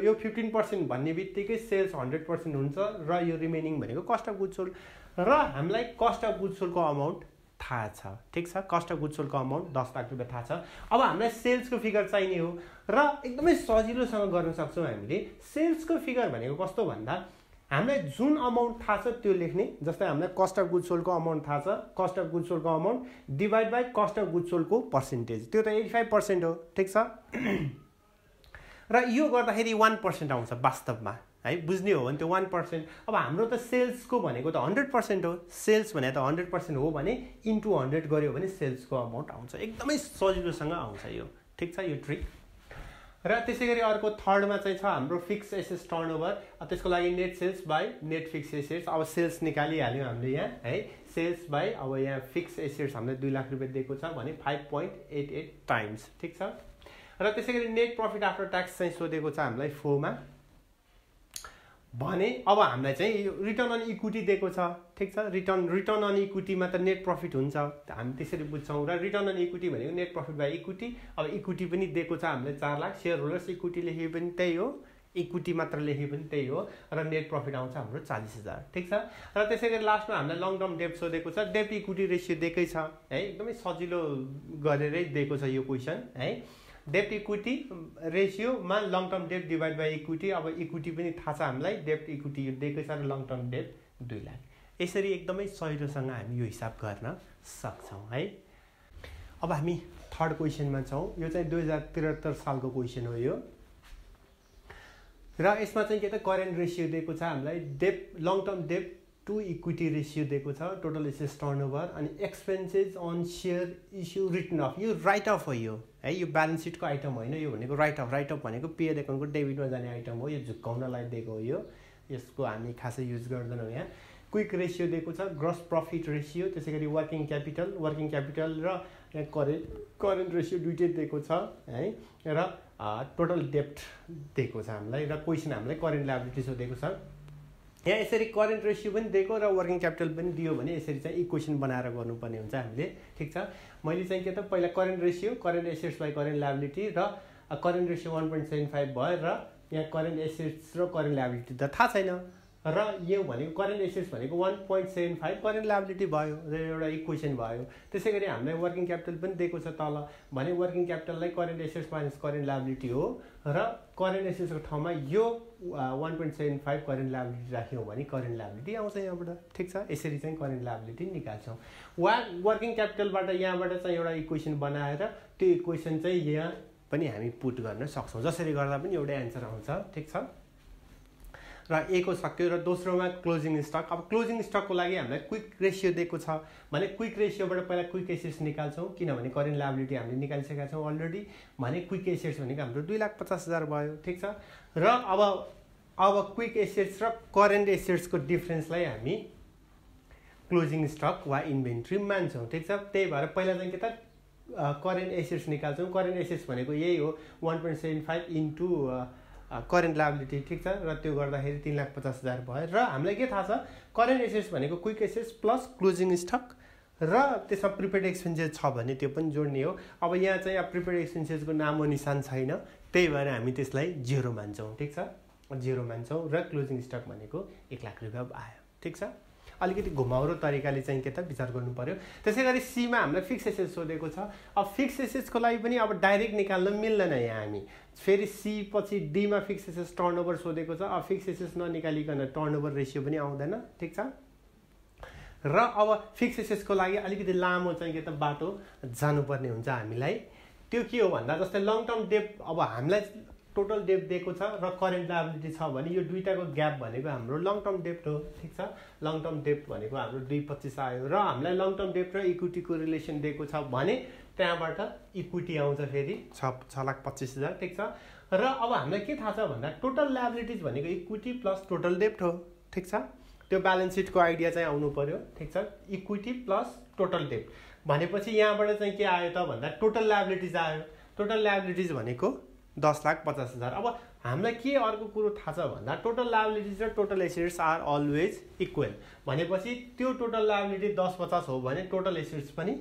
यो 15% भन्ने बित्तिकै सेल्स 100% हुन्छ र यो रिमेनिङ भनेको कस्ट अफ गुड्स सोल्ड र हामीलाई कस्ट अफ गुड्स सोल्डको अमाउन्ट थाहा छ, ठिक छ। कस्ट अफ गुड्स सोल्डको अमाउन्ट 10,00,000 रुपियाँ थाहा छ। अब हामीलाई सेल्सको फिगर चाहिने हो र एकदमै सजिलोसँग गर्न सक्छौँ हामीले। सेल्सको फिगर भनेको कस्तो भन्दा हामीलाई जुन अमाउन्ट थाहा छ त्यो लेख्ने, जस्तै हामीलाई कस्ट अफ गुड्स सोल्डको अमाउन्ट थाहा छ, कस्ट अफ गुड्स सोल्डको amount divide by cost of goods सोल्डको पर्सेन्टेज, त्यो त 85% हो, ठिक छ। र यो गर्दाखेरि 1% आउँछ वास्तवमा है, बुझ्ने हो भने त्यो 1%। अब हाम्रो त सेल्सको भनेको त 100% हो, सेल्स भने त 100% हो भने इन्टु 100 गऱ्यो भने सेल्सको अमाउन्ट आउँछ, एकदमै सजिलोसँग आउँछ यो, ठिक छ। यो ट्रिक। र त्यसैगरी अर्को थर्डमा चाहिँ छ हाम्रो फिक्स एसेट्स टर्नओभर, त्यसको लागि net sales by net fix assets. अब सेल्स निकालिहाल्यौँ हामीले यहाँ है, सेल्स बाई अब यहाँ फिक्स एसेट्स हामीले 2,00,000 रुपियाँ दिएको छ भने 5.88 टाइम्स, ठिक छ। र त्यसैगरी नेट प्रफिट आफ्टर ट्याक्स चाहिँ सोधेको छ हामीलाई 4मा भने अब हामीलाई चाहिँ रिटर्न अन इक्विटी दिएको छ, ठिक छ। रिटर्न अन इक्विटीमा त नेट प्रफिट हुन्छ, हामी त्यसरी बुझ्छौँ। र रिटर्न अन इक्विटी भनेको नेट प्रफिट बाई इक्विटी। अब इक्विटी पनि दिएको छ हामीले 4,00,000, सेयर होल्डर्स इक्विटी लेखे पनि त्यही हो, इक्विटी मात्र लेखे पनि त्यही हो र नेट प्रफिट आउँछ हाम्रो 40,000, ठिक छ। र त्यसै गरी लास्टमा हामीलाई लङ टर्म डेप्ट सोधेको छ, डेप्ट इक्विटी रेसियो दिएकै छ है, एकदमै सजिलो गरेरै दिएको छ यो क्वेसन है। डेप्ट इक्विटी रेसियोमा लङ टर्म डेप्ट डिभाइड बाई इक्विटी, अब इक्विटी पनि थाहा छ हामीलाई, डेप्ट इक्विटी दिएकै छ र लङ टर्म डेप्ट 2,00,000। यसरी एकदमै सजिलोसँग हामी यो हिसाब गर्न सक्छौँ है। अब हामी थर्ड क्वेसनमा छौँ, यो चाहिँ 2073 सालको क्वेसन हो यो। र यसमा चाहिँ के त करेन्ट रेसियो दिएको छ हामीलाई, डेप्ट long term dept to equity ratio दिएको छ, टोटल एसेट्स टर्नओभर अनि expenses on share issue return of, यो राइट अफ हो यो है, यो ब्यालेन्स सिटको आइटम होइन, यो भनेको राइट अफ। राइट अफ भनेको पिएल एकाउन्टको डेबिटमा जाने आइटम हो, यो झुक्काउनलाई दिएको हो, यो यसको हामी खासै युज गर्दैनौँ यहाँ। क्विक रेसियो दिएको छ, ग्रस प्रफिट रेसियो, त्यसै गरी वर्किङ क्यापिटल र करेन्ट रेसियो दुइटै दिएको छ है, र टोटल डेप्ट दिएको छ हामीलाई। र क्वेसन हामीलाई करेन्ट लायबिलिटी सोधेको छ, यहाँ यसरी करेन्ट रेसियो पनि दिएको र वर्किङ क्यापिटल पनि दियो भने यसरी चाहिँ इक्वेसन बनाएर गर्नुपर्ने हुन्छ हामीले, ठीक छ। मैले चाहिँ के त पहिला current assets by current liability र करेन्ट रेसियो 1.75 भयो र यहाँ करेन्ट एसेट्स र करेन्ट लायबिलिटी त थाहा छैन र यो भनेको करेन्ट एसेट्स भनेको 1.75 करेन्ट लायबिलिटी भयो र एउटा इक्वेसन भयो। त्यसैगरी हामीलाई वर्किङ क्यापिटल पनि दिएको छ तल भने वर्किङ क्यापिटललाई current assets minus current liability हो र करेन्ट एसेट्सको ठाउँमा यो 1.75 करेन्ट लायबिलिटी राख्यौँ भने करेन्ट लायबिलिटी आउँछ यहाँबाट, ठिक छ। यसरी चाहिँ करेन्ट लायबिलिटी निकाल्छौँ। वा वर्किङ क्यापिटलबाट यहाँबाट चाहिँ एउटा इक्वेसन बनाएर त्यो इक्वेसन चाहिँ यहाँ पनि हामी पुट गर्न सक्छौँ, जसरी गर्दा पनि एउटै एन्सर आउँछ, ठिक छ। र ए को सक्यो र दोस्रोमा क्लोजिङ स्टक। अब क्लोजिङ स्टकको लागि हामीलाई क्विक रेसियो दिएको छ भने क्विक रेसियोबाट पहिला क्विक एसेट्स निकाल्छौँ, किनभने करेन्ट लायबिलिटी हामीले निकालिसकेका छौँ अलरेडी, भने क्विक एसेट्स भनेको हाम्रो 2,50,000 भयो, ठिक छ। र अब क्विक एसेट्स र करेन्ट एसेट्सको डिफ्रेन्सलाई हामी क्लोजिङ स्टक वा इन्भेन्ट्री मान्छौँ, ठिक छ। त्यही भएर पहिला चाहिँ के त करेन्ट एसेट्स निकाल्छौँ। करेन्ट एसेट्स भनेको यही हो 1.75 इन्टु करेन्ट लायबिलिटी, ठीक छ। र त्यो गर्दाखेरि 3,50,000 भयो र हामीलाई के थाहा छ करेन्ट एसेट्स भनेको quick assets plus closing stock र त्यसमा प्रिपेड एक्सपेन्सेस छ भने त्यो पनि जोड्ने हो। अब यहाँ चाहिँ अब प्रिपेड एक्सपेन्सेसको नामो निशान छैन, त्यही भएर हामी त्यसलाई 0 मान्छौँ, ठिक छ, 0 मान्छौँ। र क्लोजिङ स्टक भनेको 1,00,000 रुपियाँ आयो, ठिक छ। अलिकति घुमाउरो तरिकाले चाहिँ के त विचार गर्नु पर्यो। त्यसैगरी सीमा हामीलाई फिक्स एसेट्स सोधेको छ। अब फिक्स एसेट्सको लागि पनि अब डाइरेक्ट निकाल्न मिल्दैन, यहाँ हामी फेरि सी पछि डीमा फिक्स एसेट्स टर्नओभर सोधेको छ। अब फिक्स एसेट्स ननिकालिकन टर्नओभर रेसियो पनि आउँदैन, ठिक छ। र अब फिक्स एसेट्सको लागि अलिकति लामो चाहिँ के त बाटो जानुपर्ने हुन्छ हामीलाई। त्यो के हो भन्दा जस्तै लङ टर्म डेप, अब हामीलाई टोटल डेप्ट दिएको छ र करेन्ट लायबिलिटी छ भने यो दुईटाको ग्याप भनेको हाम्रो लङ टर्म डेप्ट हो, ठिक छ। लङ टर्म डेप्ट भनेको हाम्रो 2,25 आयो र हामीलाई लङ टर्म डेप्ट र इक्विटीको रिलेसन दिएको छ भने त्यहाँबाट इक्विटी आउँछ फेरि 6,25,000, ठिक छ। र अब हामीलाई के थाहा छ भन्दा टोटल लायबिलिटिज भनेको इक्विटी प्लस टोटल डेप्ट हो, ठिक छ। त्यो ब्यालेन्स सिटको आइडिया चाहिँ आउनु पर्यो, ठिक छ। इक्विटी प्लस टोटल डेप्ट भनेपछि यहाँबाट चाहिँ के आयो त भन्दा टोटल लायबिलिटिज आयो। टोटल लायबिलिटिज भनेको 10,50,000। अब हामीलाई के अर्को कुरो थाहा छ भन्दा टोटल लायबिलिटिज र total assets are always equal भनेपछि त्यो टोटल लायबिलिटी 10,50 हो भने टोटल एसेट्स पनि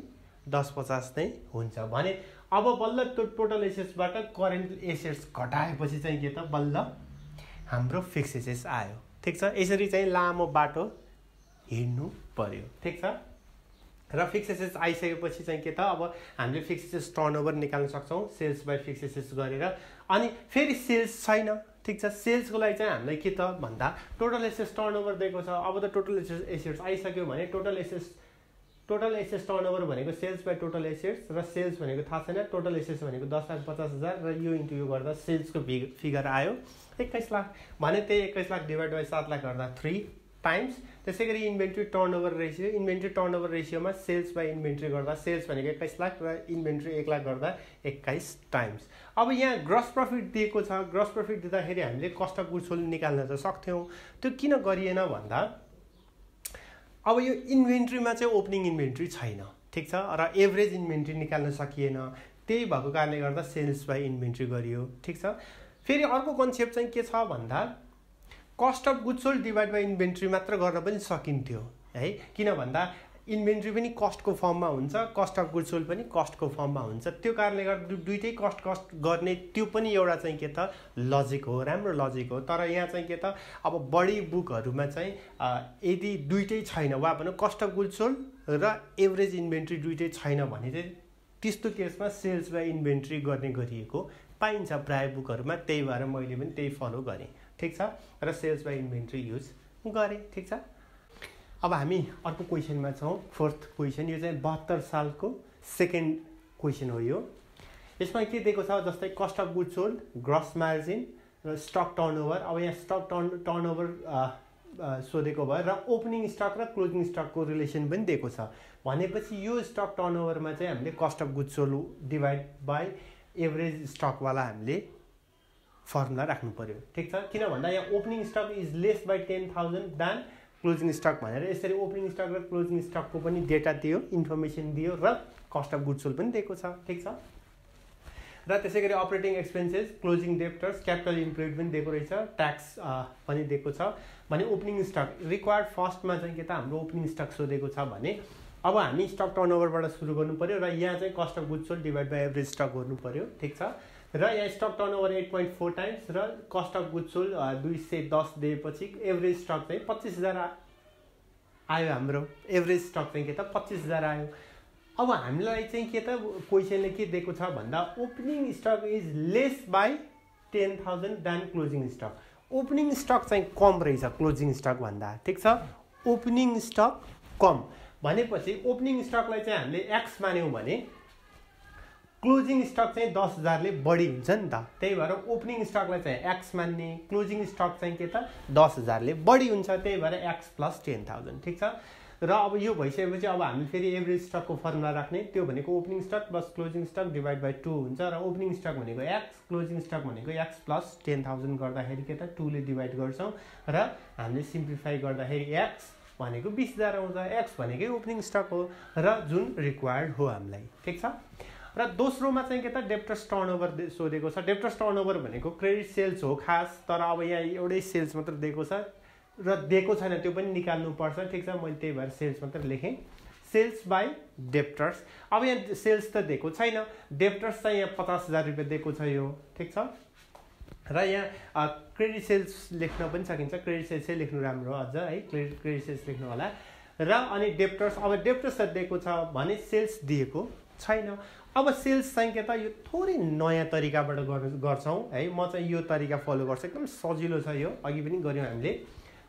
10,50 नै हुन्छ भने अब बल्ल त्यो टोटल एसेट्सबाट करेन्ट एसेट्स घटाएपछि चाहिँ के त बल्ल हाम्रो फिक्स एसेट्स आयो, ठिक छ। यसरी चाहिँ लामो बाटो हिँड्नु पर्यो, ठिक छ। र फिक्स एसेट्स आइसकेपछि चाहिँ के त अब हामीले फिक्स एसेट्स टर्नओभर निकाल्न सक्छौँ सेल्स बाई फिक्स एसेट्स गरेर। अनि फेरि सेल्स छैन, ठिक छ। सेल्सको लागि चाहिँ हामीलाई के त भन्दा टोटल एसेट्स टर्नओभर दिएको छ। अब त टोटल एसेट्स आइसक्यो भने टोटल एसेट्स टर्नओभर भनेको सेल्स बाई टोटल एसेट्स र सेल्स भनेको थाहा छैन। टोटल एसेट्स भनेको 10,50,000 र यो इन्टु यो गर्दा सेल्सको फिगर आयो 21,00,000 भने त्यही 21,00,000 डिभाइड बाई 7,00,000 गर्दा 3 टाइम्स। त्यसैगरी inventory turnover ratio, inventory turnover रेसियोमा सेल्स बाई इन्भेन्ट्री गर्दा सेल्स भनेको 21,00,000 र इन्भेन्ट्री 1,00,000 गर्दा 21 टाइम्स। अब यहाँ ग्रस प्रफिट दिएको छ। ग्रस प्रफिट दिँदाखेरि हामीले कस्ट अफ गुड्स सोल्ड निकाल्न त सक्थ्यौँ, त्यो किन गरिएन भन्दा अब यो इन्भेन्ट्रीमा चाहिँ ओपनिङ इन्भेन्ट्री छैन, ठिक छ। र एभरेज इन्भेन्ट्री निकाल्न सकिएन, त्यही भएको कारणले गर्दा सेल्स बाई इन्भेन्ट्री गरियो, ठिक छ। फेरि अर्को कन्सेप्ट चाहिँ के छ भन्दा cost of goods sold divide by inventory मात्र गर्न पनि सकिन्थ्यो है, किन भन्दा इन्भेन्ट्री पनि कस्टको फर्ममा हुन्छ, कस्ट अफ गुड्स सोल्ड पनि कस्टको फर्ममा हुन्छ। त्यो कारणले गर्दा दुइटै कस्ट गर्ने त्यो पनि एउटा चाहिँ के त लजिक हो, राम्रो लजिक हो। तर यहाँ चाहिँ के त अब बडी बुकहरूमा चाहिँ यदि दुइटै छैन वा भनौँ कस्ट अफ गुड्स सोल्ड र एभरेज इन्भेन्ट्री दुइटै छैन भने चाहिँ त्यस्तो केसमा सेल्स बाई इन्भेन्ट्री गर्ने गरिएको पाइन्छ प्राय बुकहरूमा, त्यही भएर मैले पनि त्यही फलो गरेँ, ठिक छ। र सेल्स बाई इन्भेन्ट्री युज गरेँ, ठिक छ। अब हामी अर्को क्वेसनमा छौँ, फोर्थ क्वेसन। यो चाहिँ 72 सालको सेकेन्ड क्वेसन हो। यो यसमा के दिएको छ जस्तै cost of goods sold, gross margin र स्टक टर्नओभर। अब यहाँ स्टक टर्नओभर सोधेको भयो र ओपनिङ स्टक र क्लोजिङ स्टकको रिलेसन पनि दिएको छ भनेपछि यो स्टक टर्नओभरमा चाहिँ हामीले cost of goods sold divide by average स्टकवाला हामीले फर्मुला राख्नु पर्यो, ठिक छ। किन भन्दा यहाँ opening stock is less by 10,000 than closing stock भनेर यसरी ओपनिङ स्टक र क्लोजिङ स्टकको पनि डेटा दियो, इन्फर्मेसन दियो र कस्ट अफ गुड्स सोल्ड पनि दिएको छ, ठिक छ। र त्यसैगरी operating expenses closing debtors capital employed दिएको रहेछ ट्याक्स पनि दिएको छ भने ओपनिङ स्टक रिक्वायर्ड फर्स्टमा चाहिँ के त हाम्रो ओपनिङ स्टक सोधेको छ भने अब हामी स्टक टर्नओभरबाट सुरु गर्नु पर्यो र यहाँ चाहिँ cost of goods sold divide by average stock गर्नु पर्यो ठीक छ र यहाँ स्टक टर्नओभर 8.4 टाइम्स र कस्ट अफ गुड्स सोल्ड 210 दिएपछि एभरेज स्टक चाहिँ 25000 आयो हाम्रो एभरेज स्टक चाहिँ के त 25000 आयो। अब हामीलाई चाहिँ के त क्वेशनले के दिएको छ भन्दा opening stock is less by 10,000 than closing stock. Opening stock चाहिँ कम रहेछ क्लोजिङ स्टक भन्दा ठीक छ। ओपनिङ स्टक कम भनेपछि ओपनिङ स्टकलाई चाहिँ हामीले एक्स मान्यौं भने क्लोजिङ स्टक चाहिँ 10,000 ले बढी हुन्छ नि त। त्यही भएर ओपनिङ स्टकलाई चाहिँ एक्स मान्ने, क्लोजिङ स्टक चाहिँ के त 10,000 ले बढी हुन्छ। त्यही भएर एक्स प्लस 10,000 ठीक छ। र अब यो भइसकेपछि अब हामी फेरि एभरेज स्टकको फर्मुला राख्ने, त्यो भनेको opening stock plus closing stock divide by 2 हुन्छ र ओपनिङ स्टक भनेको एक्स, क्लोजिङ स्टक भनेको एक्स प्लस 10,000 गर्दाखेरि के त 2 ले डिभाइड गर्छौं र हामीले सिम्प्लिफाई गर्दाखेरि एक्स भनेको 20,000 आउँछ। एक्स भनेकै ओपनिङ स्टक हो र जुन रिक्वायर्ड हो हामीलाई ठीक छ। र दोस्रोमा चाहिँ के त डेप्टर्स टर्नओभर सोधेको छ। डेप्टर्स टर्नओभर भनेको क्रेडिट सेल्स हो खास, तर अब यहाँ एउटै सेल्स मात्र दिएको छ र दिएको छैन त्यो पनि निकाल्नु पर्छ ठीक छ। मैले त्यही भएर सेल्स मात्र लेखेँ, सेल्स बाई डेप्टर्स। अब यहाँ सेल्स त दिएको छैन, डेप्टर्स चाहिँ यहाँ 50,000 रुपैयाँ दिएको छ यो ठीक छ। र यहाँ क्रेडिट सेल्स लेख्न पनि सकिन्छ, क्रेडिट सेल्स चाहिँ लेख्नु राम्रो अझ है, क्रेडिट सेल्स लेख्नु होला। र अनि डेप्टर्स, अब डेप्टर्स त दिएको छ भने सेल्स दिएको छैन। अब सेल्स चाहिँ के त यो थोरै नयाँ तरिकाबाट गर्छौं है, म चाहिँ यो तरिका फलो गर्छु, एकदम सजिलो छ यो, अघि पनि गर्यौं हामीले।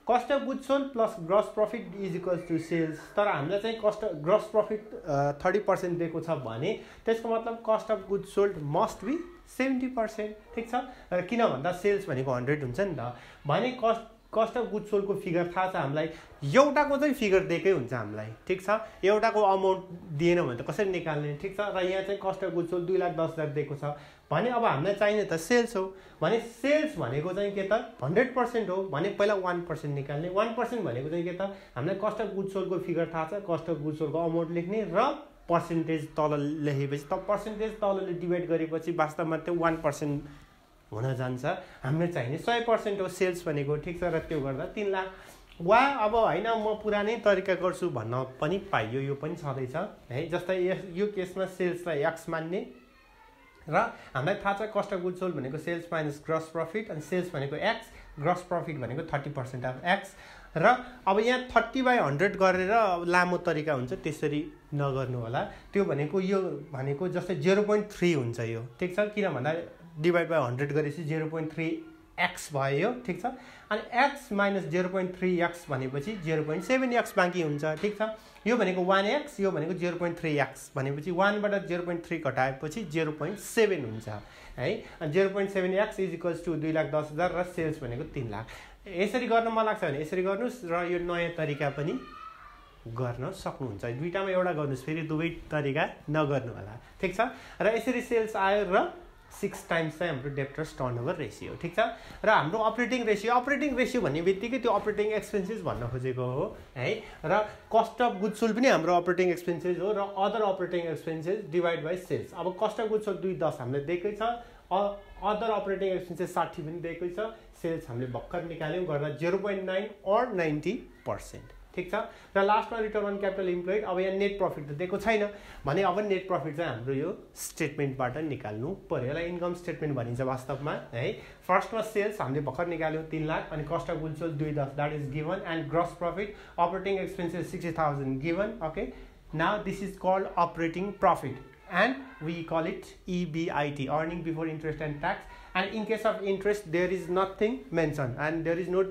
Cost of goods sold plus gross profit is equals to sales, तर हामीलाई चाहिँ कस्ट ग्रस प्रफिट 30% दिएको छ भने त्यसको मतलब cost of goods sold must be 70% ठीक छ। र किन भन्दा सेल्स भनेको 100 हुन्छ नि त, भने कस्ट अफ गुड्स सोल्डको फिगर थाहा छ हामीलाई, एउटाको चाहिँ फिगर दिएकै हुन्छ हामीलाई ठीक छ। एउटाको अमाउन्ट दिएन भने त कसरी निकाल्ने ठीक छ। र यहाँ चाहिँ कस्ट अफ गुड्स सोल्ड 2,10,000 दिएको छ भने अब हामीलाई चाहिने त सेल्स हो, भने सेल्स भनेको चाहिँ के त 100% हो भने पहिला 1% निकाल्ने। 1% भनेको चाहिँ के त हामीलाई कस्ट अफ गुड्स सोल्डको फिगर थाहा छ, कस्ट अफ गुड्स सोल्डको अमाउन्ट लेख्ने र पर्सेन्टेज तल लेखेपछि त पर्सेन्टेज तलले डिभाइड गरेपछि वास्तवमा त्यो 1% हुन जान्छ। हामीले चाहिने 100% हो सेल्स भनेको ठीक छ। र त्यो गर्दा 3,00,000 वा अब हैन म पुरानै तरिका गर्छु भन्न पनि पाइयो, यो पनि छदैछ है। जस्तै यो केसमा सेल्सलाई एक्स मान्ने र हामीलाई थाहा छ कस्ट अफ गुड्स सोल्ड भनेको सेल्स माइनस ग्रस प्रफिट, अनि सेल्स भनेको एक्स, ग्रस प्रफिट भनेको 30% अफ एक्स। र अब यहाँ 30/100 गरेर लामो तरिका हुन्छ, त्यसरी नगर्नु होला। त्यो भनेको यो भनेको जस्तै 0.3 हुन्छ यो ठीक छ, किन भन्दा डिवाइड बाई 100 गरेपछि 0.3x भयो ठीक छ। अनि x माइनस 0.3x भनेपछि 0.7x बाँकी हुन्छ ठीक छ। यो भनेको 1x, यो भनेको 0.3x भनेपछि 1बाट 0.3 घटाएपछि 0.7 हुन्छ है। अनि 0.7x इज इक्वल्स टू 2,10,000 र सेल्स भनेको 3,00,000। यसरी गर्न मन लाग्छ भने यसरी गर्नुहोस् र यो नयाँ तरिका पनि गर्न सक्नुहुन्छ। दुईटामा एउटा गर्नुहोस्, फेरि दुवै तरिका नगर्नु होला ठीक छ। र यसरी सेल्स आयो र 6 टाइम्स चाहिँ हाम्रो डेप्टर्स टर्नओभर रेशियो ठीक छ। र हाम्रो अपरेटिङ रेशियो, अपरेटिङ रेशियो भन्ने बित्तिकै त्यो अपरेटिङ एक्सपेन्सेस भन्न खोजेको हो है। र कस्ट अफ गुड्स सोल्ड पनि हाम्रो अपरेटिङ एक्सपेन्सेस हो, र other operating expenses divide by sales. अब कस्ट अफ गुड्स सोल्ड 210 हामीले दिएकै छ, अदर अपरेटिङ एक्सपेन्सेस 60 पनि दिएकै छ, सेल्स हामीले भर्खर निकाल्यौं, गर्दा 0.9 और 90% ठीक छ। र लास्टमा रिटर्न अन क्यापिटल इम्प्लोइड, अब यहाँ नेट प्रफिट त दिएको छैन भने अब नेट प्रफिट चाहिँ हाम्रो यो स्टेटमेन्टबाट निकाल्नु पर्यो। यसलाई इन्कम स्टेटमेन्ट भनिन्छ वास्तवमा है। फर्स्टमा सेल्स हामीले भर्खर निकाल्यौँ 3,00,000, अनि cost of goods sold 2,10,000 that is given, and gross profit operating expenses 60,000 given. Okay, now this is called operating profit and we call it EBIT, earning before interest and tax, and in case of interest there is nothing mention and there is no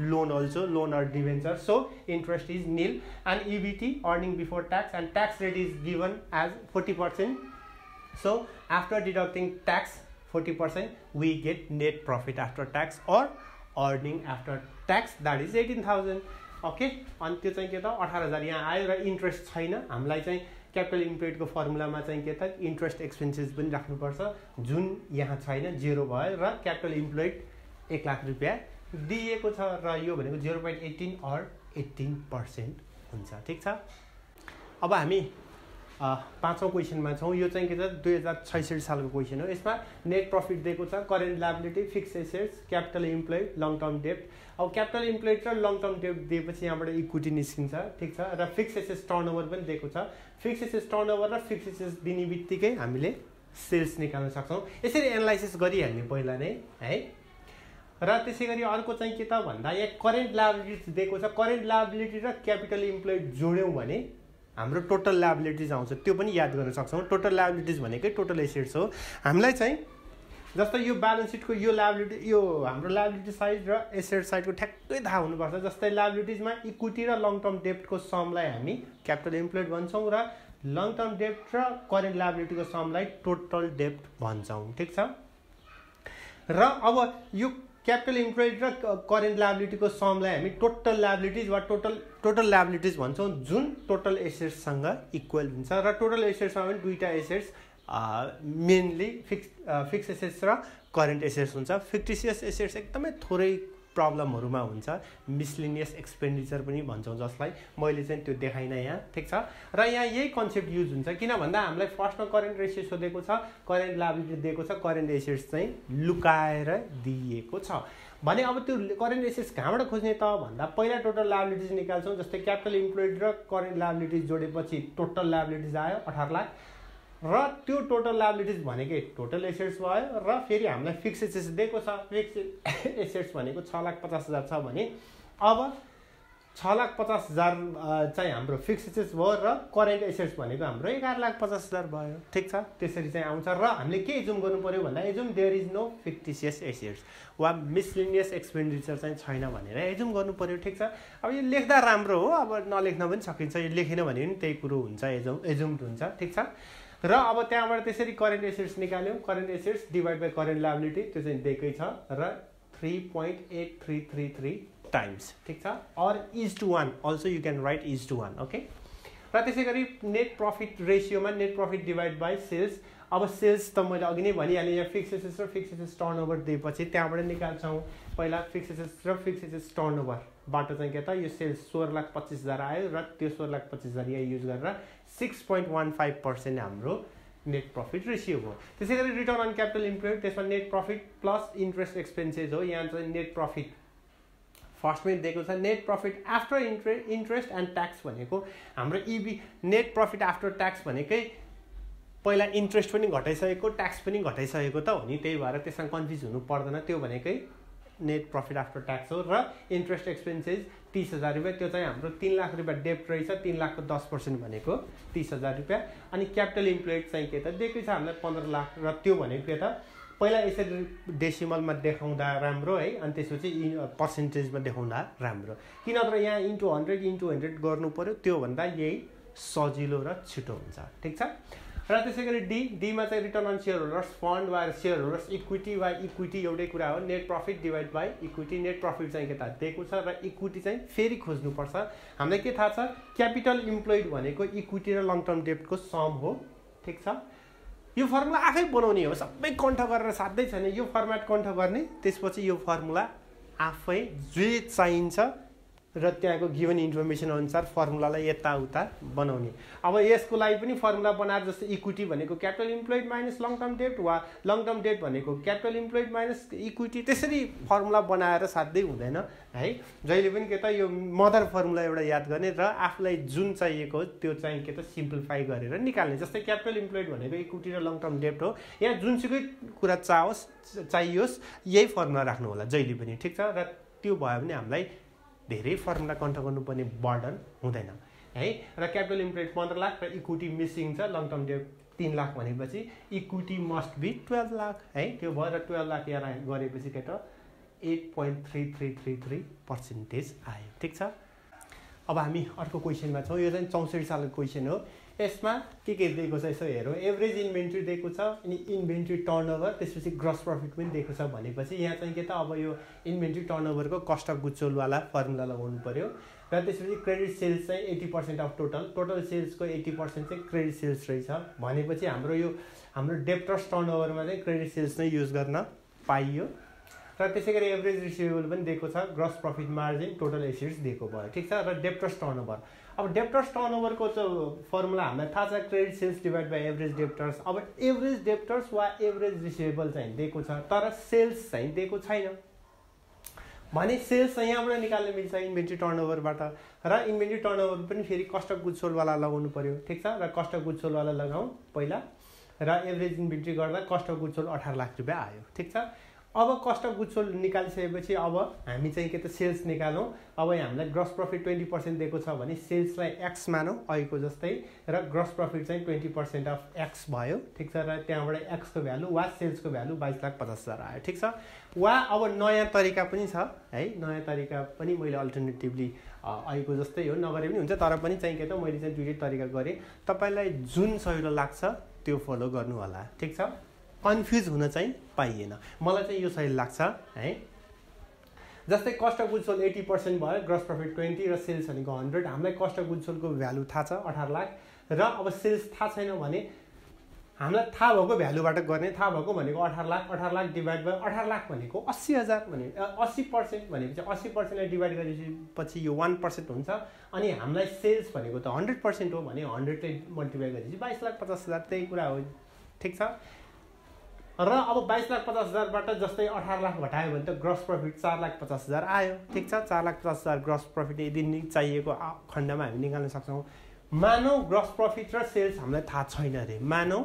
loan also, loan or debenture, so interest is nil, and EBT, earning before tax, and tax rate is given as 40%, so after deducting tax 40% we get net profit after tax or earning after tax, that is 18,000 okay. अनि त्यो चाहिँ के त 18,000 यहाँ आयो, र इन्ट्रेस्ट छैन। हामीलाई चाहिँ क्यापिटल इम्प्लोइडको फर्मुलामा चाहिँ के त इन्ट्रेस्ट एक्सपेन्सेस पनि राख्नुपर्छ, जुन यहाँ छैन, 0 भयो, र क्यापिटल इम्प्लोइड 1,00,000 रुपैयाँ दिएको छ, र यो भनेको 0.18 और 18% हुन्छ ठीक छ। अब हामी पांचों क्वेश्चन में छो यो 2066 साल को क्वेश्चन हो। इसमें नेट प्रॉफिट देखिए current liability fix assets capital employed long term debt. अब कैपिटल इम्प्लॉइड र लंग टर्म डेट दिएपछि यहाँबाट इक्विटी निस्किन्छ ठीक छ र फिक्स एसेट्स टर्नओभर पनि दिएको छ। फिक्स एसेट्स टर्नओभर र फिक्स एसेट्स दिने बित्तिकै हामीले सेल्स निकाल्न सक्छौं। यसरी एनालाइसिस गरिहाल्ने पहिला नै है। र त्यसैगरी अर्को चाहिँ के त भन्दा यहाँ करेन्ट लायबिलिटी दिएको छ। करेन्ट लायबिलिटी र क्यापिटल इम्प्लोइड जोड्यौं भने हाम्रो टोटल लायबिलिटीज आउँछ, त्यो पनि याद गर्न सक्छौं। टोटल लायबिलिटीज भनेकै टोटल एसेट्स हो। हामीलाई चाहिँ जस्तै यो ब्यालेन्स सिटको यो लायबिलिटी यो हाम्रो लायबिलिटी साइड र एसेट साइडको ठ्याक्कै थाहा हुनुपर्छ। जस्तै लायबिलिटीजमा इक्विटी र लङ टर्म डेब्टको समलाई हामी क्यापिटल इम्प्लोइड भन्छौं र लङ टर्म डेब्ट र करेन्ट लायबिलिटीको समलाई टोटल डेब्ट भन्छौं ठीक छ। र अब यो क्यापिटल इम्प्लोइड र करेन्ट लायबिलिटीको समलाई हामी टोटल लायबिलिटीज वा टोटल लायबिलिटीज भन्छौं, जुन टोटल एसेट्ससँग इक्वल हुन्छ। र टोटल एसेट्समा पनि दुईटा एसेट्स मेनली फिक्स एसेट्स र करेन्ट एसेट्स हुन्छ। फिक्टिसियस एसेट्स एकदमै थोरै प्रब्लमहरुमा हुन्छ, मिसलिनियस एक्सपेन्डिचर पनि भन्छौं, जसलाई मैले चाहिँ त्यो देखाइन यहाँ ठीक छ। र यहाँ यही कन्सेप्ट युज हुन्छ किन भन्दा हामीलाई फर्स्टमा करेन्ट एसेट्स सोधेको छ, करेन्ट लायबिलिटी दिएको छ, करेन्ट एसेट्स चाहिँ लुकाएर दिएको छ भने अब त्यो करेन्ट एसेट्स कहाँबाट खोज्ने त भन्दा पहिला टोटल लायबिलिटीज निकाल्छौं। जस्तै क्यापिटल इम्प्लोइड र करेन्ट लायबिलिटीज जोडेपछि टोटल लायबिलिटीज आयो 18 लाख र त्यो टोटल लायबिलिटीज भनेकै टोटल एसेट्स भयो। र फेरि हामीलाई फिक्स एसेट्स दिएको छ, फिक्स एसेट्स भनेको 6,50,000 छ भने अब 6,50,000 चाहिँ हाम्रो फिक्स एसेट्स भयो र करेन्ट एसेट्स भनेको हाम्रो 11,50,000 भयो ठीक छ। त्यसरी चाहिँ आउँछ। र हामीले के एज्युम गर्नु पर्यो भन्दा assume there is no fictitious assets वा मिसलिनियस एक्सपेन्डिचर चाहिँ छैन भनेर एज्युम गर्नु पर्यो ठीक छ। अब यो लेख्दा राम्रो हो, अब नलेख्न पनि सकिन्छ, यो लेखेन भने पनि त्यही कुरो हुन्छ, एज्युम्ड हुन्छ ठीक छ। र अब त्यहाँबाट त्यसरी करेन्ट एसेट्स निकाल्यौं, current assets divide by current liability त्यो चाहिँ दिएकै छ र 3.8333 टाइम्स ठीक छ। और is to 1 also you can write is to 1 okay. र त्यसैगरी नेट प्रॉफिट रेशियोमा net profit divide by sales. अब सेल्स त मैले अघि नै भनिहाले, यहाँ फिक्स एसेट्स र फिक्स एसेट्स टर्नओभर दिएपछि त्यहाँबाट निकाल्छौं। पहिला फिक्स एसेट्स र फिक्स एसेट्स टर्नओभर बाट चाहिँ के त यो सेल्स 16,25,000 आयो र त्यो 16,25,000 यहाँ युज गरेर 6.15% हाम्रो नेट प्रॉफिट रेशियो हो। त्यसैगरी रिटर्न अन क्यापिटल इम्प्लोइड, त्यसमा net profit plus interest expenses हो। यहाँ चाहिँ नेट प्रॉफिट फर्स्टमै दिएको छ, net profit after interest and tax भनेको हाम्रो इबी नेट प्रॉफिट आफ्टर ट्याक्स भनेकै पहिला इन्ट्रेस्ट पनि घटाइसकेको ट्याक्स पनि घटाइसकेको त हो नि, त्यही भएर त्यसमा कन्फ्युज हुनु पर्दैन। त्यो भनेकै नेट प्रॉफिट आफ्टर टैक्स हो। र इंट्रेस्ट एक्सपेन्सेस 30,000 रुपया, त्यो चाहिँ हाम्रो 3 लाख रुपया डेब्ट रहेछ, 3 लाख को 10% भनेको 30,000 रुपया। अनि क्यापिटल इम्प्लोइड चाहिँ के त दिएको छ हामीलाई 15 लाख र त्यो भनेको के त पहिला यसरी डेसिमलमा देखाउँदा राम्रो है, अनि त्यसपछि पर्सेन्टेजमा देखाउँदा राम्रो, किन नत्र यहाँ इन्टु 100 गर्नु पर्यो, त्यो भन्दा यही सजिलो र छिटो हुन्छ ठीक छ। र त्यसैगरी डी मा चाहिँ return on share holders fund वा शेयर होल्डर्स इक्विटी वा इक्विटी एउटै कुरा हो, net profit divide by equity. Net profit चाहिँ के त दिएको छ र इक्विटी चाहिँ फेरि खोज्नुपर्छ। हामीलाई के थाहा छ क्यापिटल इम्प्लोइड भनेको इक्विटी र लङ टर्म डेब्टको सम हो ठीक छ। यो फर्मुला आफै बनाउने हो, सबै कन्ठ गरेर साध्यै छैन, यो फर्मेट कन्ठ गर्ने त्यसपछि यो फर्मुला आफै जे चाहिन्छ र त्यहाँको गिवन इन्फर्मेसन अनुसार फर्मुलालाई यताउता बनाउने। अब यसको लागि पनि फर्मुला बनाएर जस्तै इक्विटी भनेको capital employed minus long term डेब्ट वा लङ टर्म डेब्ट भनेको क्यापिटल इम्प्लोइड माइनस इक्विटी, त्यसरी फर्मुला बनाएर साध्यै हुँदैन है। जहिले पनि के त यो मदर फर्मुला एउटा याद गर्ने र आफूलाई जुन चाहिएको त्यो चाहिँ के त सिम्प्लिफाई गरेर निकाल्ने। जस्तै क्यापिटल इम्प्लोइड भनेको इक्विटी र लङ टर्म डेब्ट हो, यहाँ जुनसुकै कुरा चाहियोस् यही फर्मुला राख्नु होला जहिले पनि ठीक छ। र त्यो भयो भने हामीलाई धेरै फर्मुला कन्ट्रोल गर्नुपर्ने बर्डन हुँदैन है। र क्यापिटल इम्प्लोइड 15 लाख र इक्विटी मिसिङ छ, लङ टर्म डेब्ट 3 लाख भनेपछि इक्विटी मस्ट बी 12 लाख है, त्यो भएर 12 लाख यहाँ गरेपछि के त 8.3333% आयो ठीक छ। अब हामी अर्को क्वेसनमा छौँ, यो चाहिँ 64 सालको क्वेसन हो। यसमा के दिएको छ यसो हेरौँ, एभरेज इन्भेन्ट्री दिएको छ, अनि इन्भेन्ट्री टर्नओभर त्यसपछि ग्रस प्रफिट पनि दिएको छ भनेपछि यहाँ चाहिँ के त अब यो इन्भेन्ट्री टर्नओभरको कस्ट अफ गुड्स सोल्डवाला फर्मुला लगाउनु पर्यो। र त्यसपछि क्रेडिट सेल्स चाहिँ 80% अफ टोटल सेल्सको 80% चाहिँ क्रेडिट सेल्स रहेछ भनेपछि हाम्रो यो हाम्रो डेब्टर्स टर्नओभरमा चाहिँ क्रेडिट सेल्स नै युज गर्न पाइयो। र त्यसैगरी एभरेज रिसिभेबल पनि दिएको छ, gross profit margin total assets दिएको भयो ठीक छ। र डेब्टर्स टर्नओभर अब डेप्टर्स टर्नओवर को फर्मुला हमें थाहा छ, credit sales divide by average debtors. अब एवरेज डेप्टर्स वा एवरेज रिसिवेबल चाहिँ दिएको छ तर सेल्स चाहिँ दिएको छैन भने सेल्स चाहिँ यहाँबाट निकाल्न मिल्छ इन्भेन्ट्री टर्नओभरबाट र इन्भेन्ट्री टर्नओभर पनि फेरि कस्ट अफ गुड्स सोल्डवाला लगाउनु पर्यो, ठीक छ। र कस्ट अफ गुड्स सोल्डवाला लगाउँ पहिला र एभरेज इन्भेन्ट्री गर्दा cost of goods sold 18 lakh रुपैयाँ आयो, ठीक छ। अब कस्ट अफ गुड्स सोल्ड निकालिसकेपछि अब हामी चाहिँ के त सेल्स निकालौँ। अब हामीलाई ग्रस प्रफिट 20% दिएको छ भने सेल्सलाई एक्स मानौँ अघिको जस्तै र ग्रस प्रफिट चाहिँ 20% अफ एक्स भयो, ठिक छ। र त्यहाँबाट एक्सको भ्यालु वा सेल्सको भ्यालु 22,50,000 आयो, ठिक छ। वा अब नयाँ तरिका पनि छ है, नयाँ तरिका पनि मैले अल्टरनेटिभली अघिको जस्तै हो नगरे पनि हुन्छ तर पनि चाहिँ के त मैले चाहिँ दुईटै तरिका गरेँ। तपाईलाई जुन सजिलो लाग्छ त्यो फलो गर्नु होला, ठिक छ। कन्फ्युज हुन चाहिँ पाइएन, मलाई चाहिँ यो सही लाग्छ है। जस्तै कस्ट अफ गुड्स सोल्ड 80% भयो, ग्रस प्रफिट 20 र सेल्स भनेको 100। हामीलाई कस्ट अफ गुड्स सोल्डको भ्यालु थाहा छ 18 लाख र अब सेल्स थाहा छैन भने हामीलाई थाहा भएको भ्यालुबाट गर्ने। थाहा भएको भनेको 18 लाख, 18 लाख डिभाइड बाई 18 लाख भनेको 80,000 भने 80% भनेपछि 80%लाई डिभाइड गरेपछि यो 1% हुन्छ। अनि हामीलाई सेल्स भनेको त 100% हो भने 100 मल्टिप्लाई गरेपछि 22,50,000, त्यही कुरा हो, ठिक छ। र अब 22,50,000बाट जस्तै 18 लाख घटायो भने त ग्रस प्रफिट 4,50,000 आयो, ठिक छ। 4,50,000 ग्रस प्रफिट यदि चाहिएको खण्डमा हामी निकाल्न सक्छौँ। मानौ ग्रस प्रफिट र सेल्स हामीलाई थाहा छैन अरे, मानौ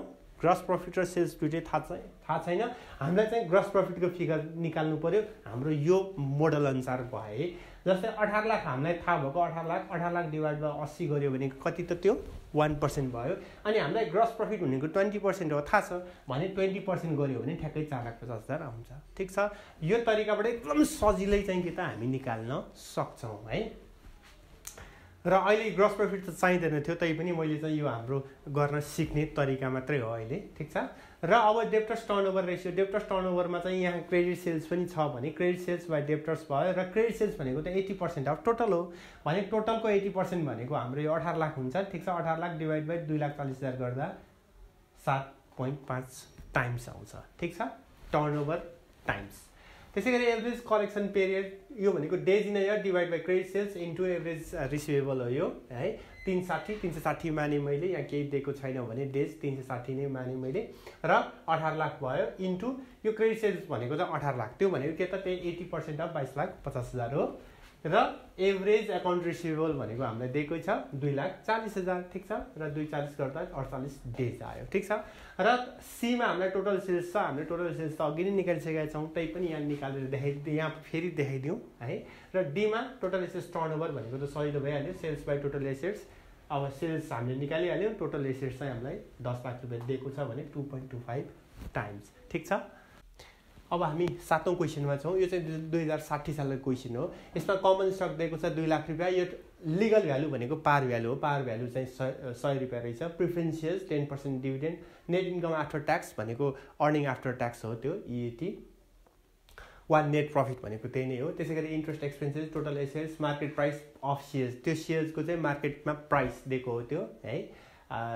ग्रस प्रफिट र सेल्स दुइटै थाहा छैन। हामीलाई चाहिँ ग्रस प्रफिटको फिगर निकाल्नु पर्यो हाम्रो यो मोडल अनुसार भए। जस्तै 18 लाख हामीलाई थाहा भएको 18 लाख, 18 लाख डिभाइड बाई 80 गऱ्यो भने कति त त्यो 1% भयो। अनि हामीलाई ग्रस प्रफिट भनेको 20% हो थाहा छ भने 20% गऱ्यो भने ठ्याक्कै 4,50,000 आउँछ, ठिक छ। यो तरिकाबाट एकदम सजिलै चाहिँ के त हामी निकाल्न सक्छौँ है। र अहिले ग्रस प्रफिट त चाहिँदैन थियो तै पनि मैले चाहिँ यो हाम्रो गर्न सिक्ने तरिका मात्रै हो अहिले, ठिक छ। र अब डेप्टर्स टर्नओभर रेसियो, डेप्टर्स टर्नओभरमा चाहिँ यहाँ क्रेडिट सेल्स पनि छ भने क्रेडिट सेल्स बाई डेप्टर्स भयो र क्रेडिट सेल्स भनेको त 80% अफ टोटल हो भने टोटलको 80% भनेको हाम्रो यो 18 लाख हुन्छ, ठिक छ। 18 लाख डिभाइड बाई 2,40,000 गर्दा 7.5 टाइम्स आउँछ, ठिक छ, टर्नओभर टाइम्स। त्यसै गरी एभरेज कलेक्सन पिरियड यो भनेको days in a year divide by credit sales into average receivable हो यो है। 360 माने मैले, यहाँ केही दिएको छैन भने डेज 360 नै माने मैले। र 18 लाख भयो इन्टु यो क्रेडिट सेल्स भनेको त 18 लाख, त्यो भनेको के त त्यही 80% अफ 22,50,000 हो। र एभरेज एकाउन्ट रिसिभेबल भनेको हामीलाई दिएको छ 2,40,000, ठिक छ। र 2,40 गर्दा 48 डेज आयो, ठिक छ। र सीमा हामीलाई टोटल सेल्स छ, हामीले टोटल सेल्स त अघि नै निकालिसकेका छौँ तै पनि यहाँ निकालेर देखाइ यहाँ फेरि देखाइदिउँ है। र डीमा टोटल एसेट्स टर्नओभर भनेको त सजिलो भइहाल्यो, सेल्स बाई टोटल एसेट्स। अब सेल्स हामीले निकालिहाल्यौँ, टोटल एसेट्स चाहिँ हामीलाई 10 लाख रुपियाँ दिएको छ भने 2.25 टाइम्स, ठिक छ। अब हामी 7औं क्वेसनमा छौँ, यो चाहिँ 2060 सालको क्वेसन हो। यसमा कमन स्टक दिएको छ 2 लाख रुपैयाँ, यो लिगल भ्यालु भनेको पार भ्यालु हो, पार भ्यालु चाहिँ 100 रुपियाँ रहेछ। Preference shares 10% dividend, net income after tax भनेको अर्निङ आफ्टर ट्याक्स हो त्यो इएटी, वा नेट प्रफिट भनेको त्यही नै हो। त्यसै गरी interest expenses, total assets, market price of shares, त्यो सेयर्सको चाहिँ मार्केटमा प्राइस दिएको हो त्यो है।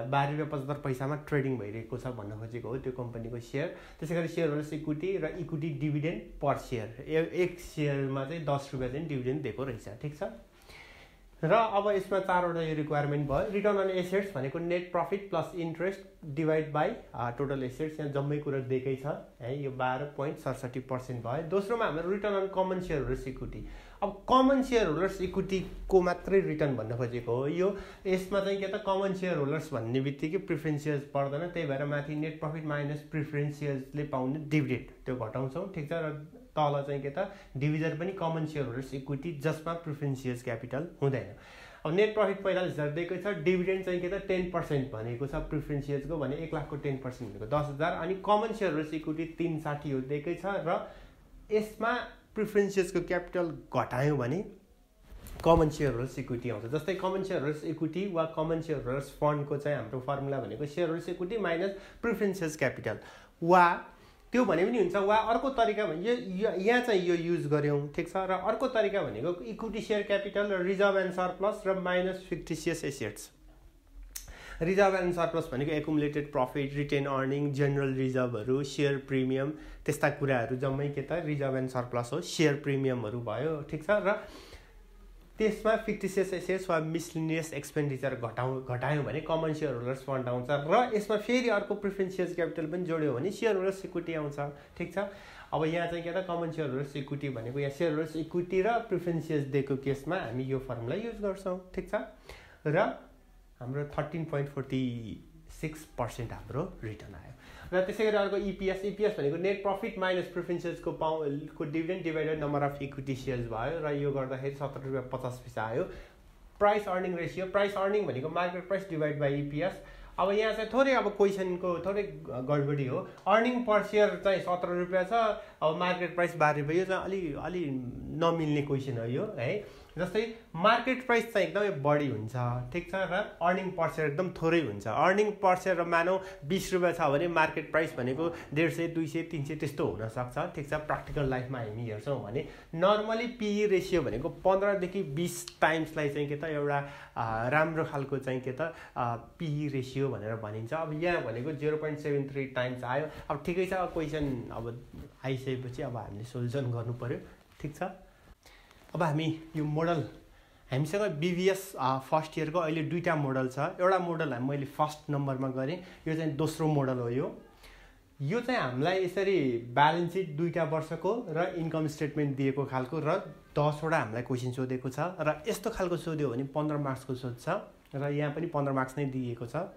12.75 पैसामा ट्रेडिङ भइरहेको छ भन्न खोजेको हो त्यो कम्पनीको सेयर। त्यसै गरी सेयर होल्डर्स इक्विटी र इक्विटी डिभिडेन्ड पर सेयर, एक सेयरमा चाहिँ 10 रुपियाँ चाहिँ डिभिडेन्ड दिएको रहेछ, ठिक छ। र अब यसमा 4वटा यो रिक्वायरमेन्ट भयो। रिटर्न अन एसेट्स भनेको net profit plus interest divide by total assets, यहाँ जम्मै कुरा दिएकै छ है, यो 12.67% भयो। दोस्रोमा हाम्रो return on common share holders equity, अब कमन सेयर होल्डर्स इक्विटीको मात्रै रिटर्न भन्न खोजेको हो यो। यसमा चाहिँ के त कमन सेयर होल्डर्स भन्ने बित्तिकै प्रिफरेन्स सेयर्स पर्दैन, त्यही भएर माथि नेट प्रफिट माइनस प्रिफरेन्स सेयर्सले पाउने डिभिडेन्ड त्यो घटाउँछौँ, ठिक छ। र तल चाहिँ के त डिभिजन पनि कमन सेयर होल्डर्स इक्विटी जसमा प्रिफरेन्स सेयर्स क्यापिटल हुँदैन। अब नेट प्रफिट 45,000 दिएको छ, डिभिडेन्ड चाहिँ के त 10% भनेको छ प्रिफरेन्स सेयर्सको भने 1 लाखको 10% भनेको 10,000। अनि कमन सेयर होल्डर्स इक्विटी 360 हो दिएकै छ र यसमा प्रिफरेन्स सेयर्सको क्यापिटल घटायो भने कमन सेयर होल्डर्स इक्विटी आउँछ। जस्तै कमन सेयर होल्डर्स इक्विटी वा कमन सेयर होल्डर्स फन्डको चाहिँ हाम्रो फर्मुला भनेको share holders equity minus preference shares capital, वा त्यो भने पनि हुन्छ वा अर्को तरिका भने यो यहाँ चाहिँ यो युज गऱ्यौँ, ठिक छ। र अर्को तरिका भनेको इक्विटी सेयर क्यापिटल र रिजर्भ एन्ड सरप्लस र minus fictitious assets. Reserve and surplus भनेको accumulated profit, retain earning, general रिजर्भहरू, सेयर प्रिमियम, त्यस्ता कुराहरू जम्मै के त रिजर्भ एन्ड सरप्लस हो। सेयर प्रिमियमहरू भयो, ठिक छ। र त्यसमा फिक्टिसियस एसेट्स वा मिसलिनियस एक्सपेन्डिचर घटायौं भने कमन शेयर होल्डर्स फन्ड आउँछ र यसमा फेरि अर्को प्रिफरेन्सियल क्यापिटल पनि जोड्यो भने शेयर होल्डर्स इक्विटी आउँछ। ठीक छ, अब यहाँ चाहिँ के त कमन शेयर होल्डर्स इक्विटी भनेको या शेयर होल्डर्स इक्विटी र प्रिफरेन्सियल दिएको केसमा हामी यो फर्मुला युज गर्छौं। ठीक छ, र हाम्रो 13.46% हाम्रो रिटर्न आयो। र त्यसैगरी अर्को ईपीएस, ईपीएस भनेको नेट प्रफिट माइनस प्रिफरेन्सेस को dividend divided number of equity shares भयो र यो गर्दाखेरि 17.50 रुपैयाँ आयो। Price earning ratio, price earning भनेको market price divide by EPS. अब यहाँ चाहिँ थोरै अब क्वेसनको थोरै गडबडी हो, अर्निङ पर सेयर चाहिँ 17 रुपैयाँ छ, अब मार्केट प्राइस 12 रुपैयाँ, यो चाहिँ अलि नमिल्ने क्वेसन हो यो है। जस्तै मार्केट प्राइस चाहिँ एकदमै बढी हुन्छ, ठीक छ, र अर्निङ पर सेयर एकदम थोरै हुन्छ। अर्निङ पर सेयर मानौ 20 रुपैयाँ छ भने मार्केट प्राइस भनेको 150, 200, 300 त्यस्तो हुनसक्छ। ठीक छ, प्र्याक्टिकल लाइफमा हामी हेर्छौँ भने नर्मली पिई रेसियो भनेको 15 देखि 20 टाइम्सलाई चाहिँ के त एउटा राम्रो खालको चाहिँ के त पिई रेसियो भनेर भनिन्छ। अब यहाँ भनेको 0.73 टाइम्स आयो। अब ठिकै छ, क्वेसन अब आइसकेपछि अब हामीले सोल्युसन गर्नुपर्यो। ठिक छ, अब हामी यो मोडल हामीसँग बीबीएस फर्स्ट इयरको अहिले दुईटा मोडल छ। एउटा मोडल मैले फर्स्ट नम्बरमा गरेँ, यो चाहिँ दोस्रो मोडल हो। यो चाहिँ हामीलाई यसरी ब्यालेन्स सिट दुईटा वर्षको र इन्कम स्टेटमेन्ट दिएको खालको र 10वटा हामीलाई क्वेसन सोधेको छ र यस्तो खालको सोध्यो भने 15 मार्क्सको सोध्छ र यहाँ पनि 15 मार्क्स नै दिएको छ।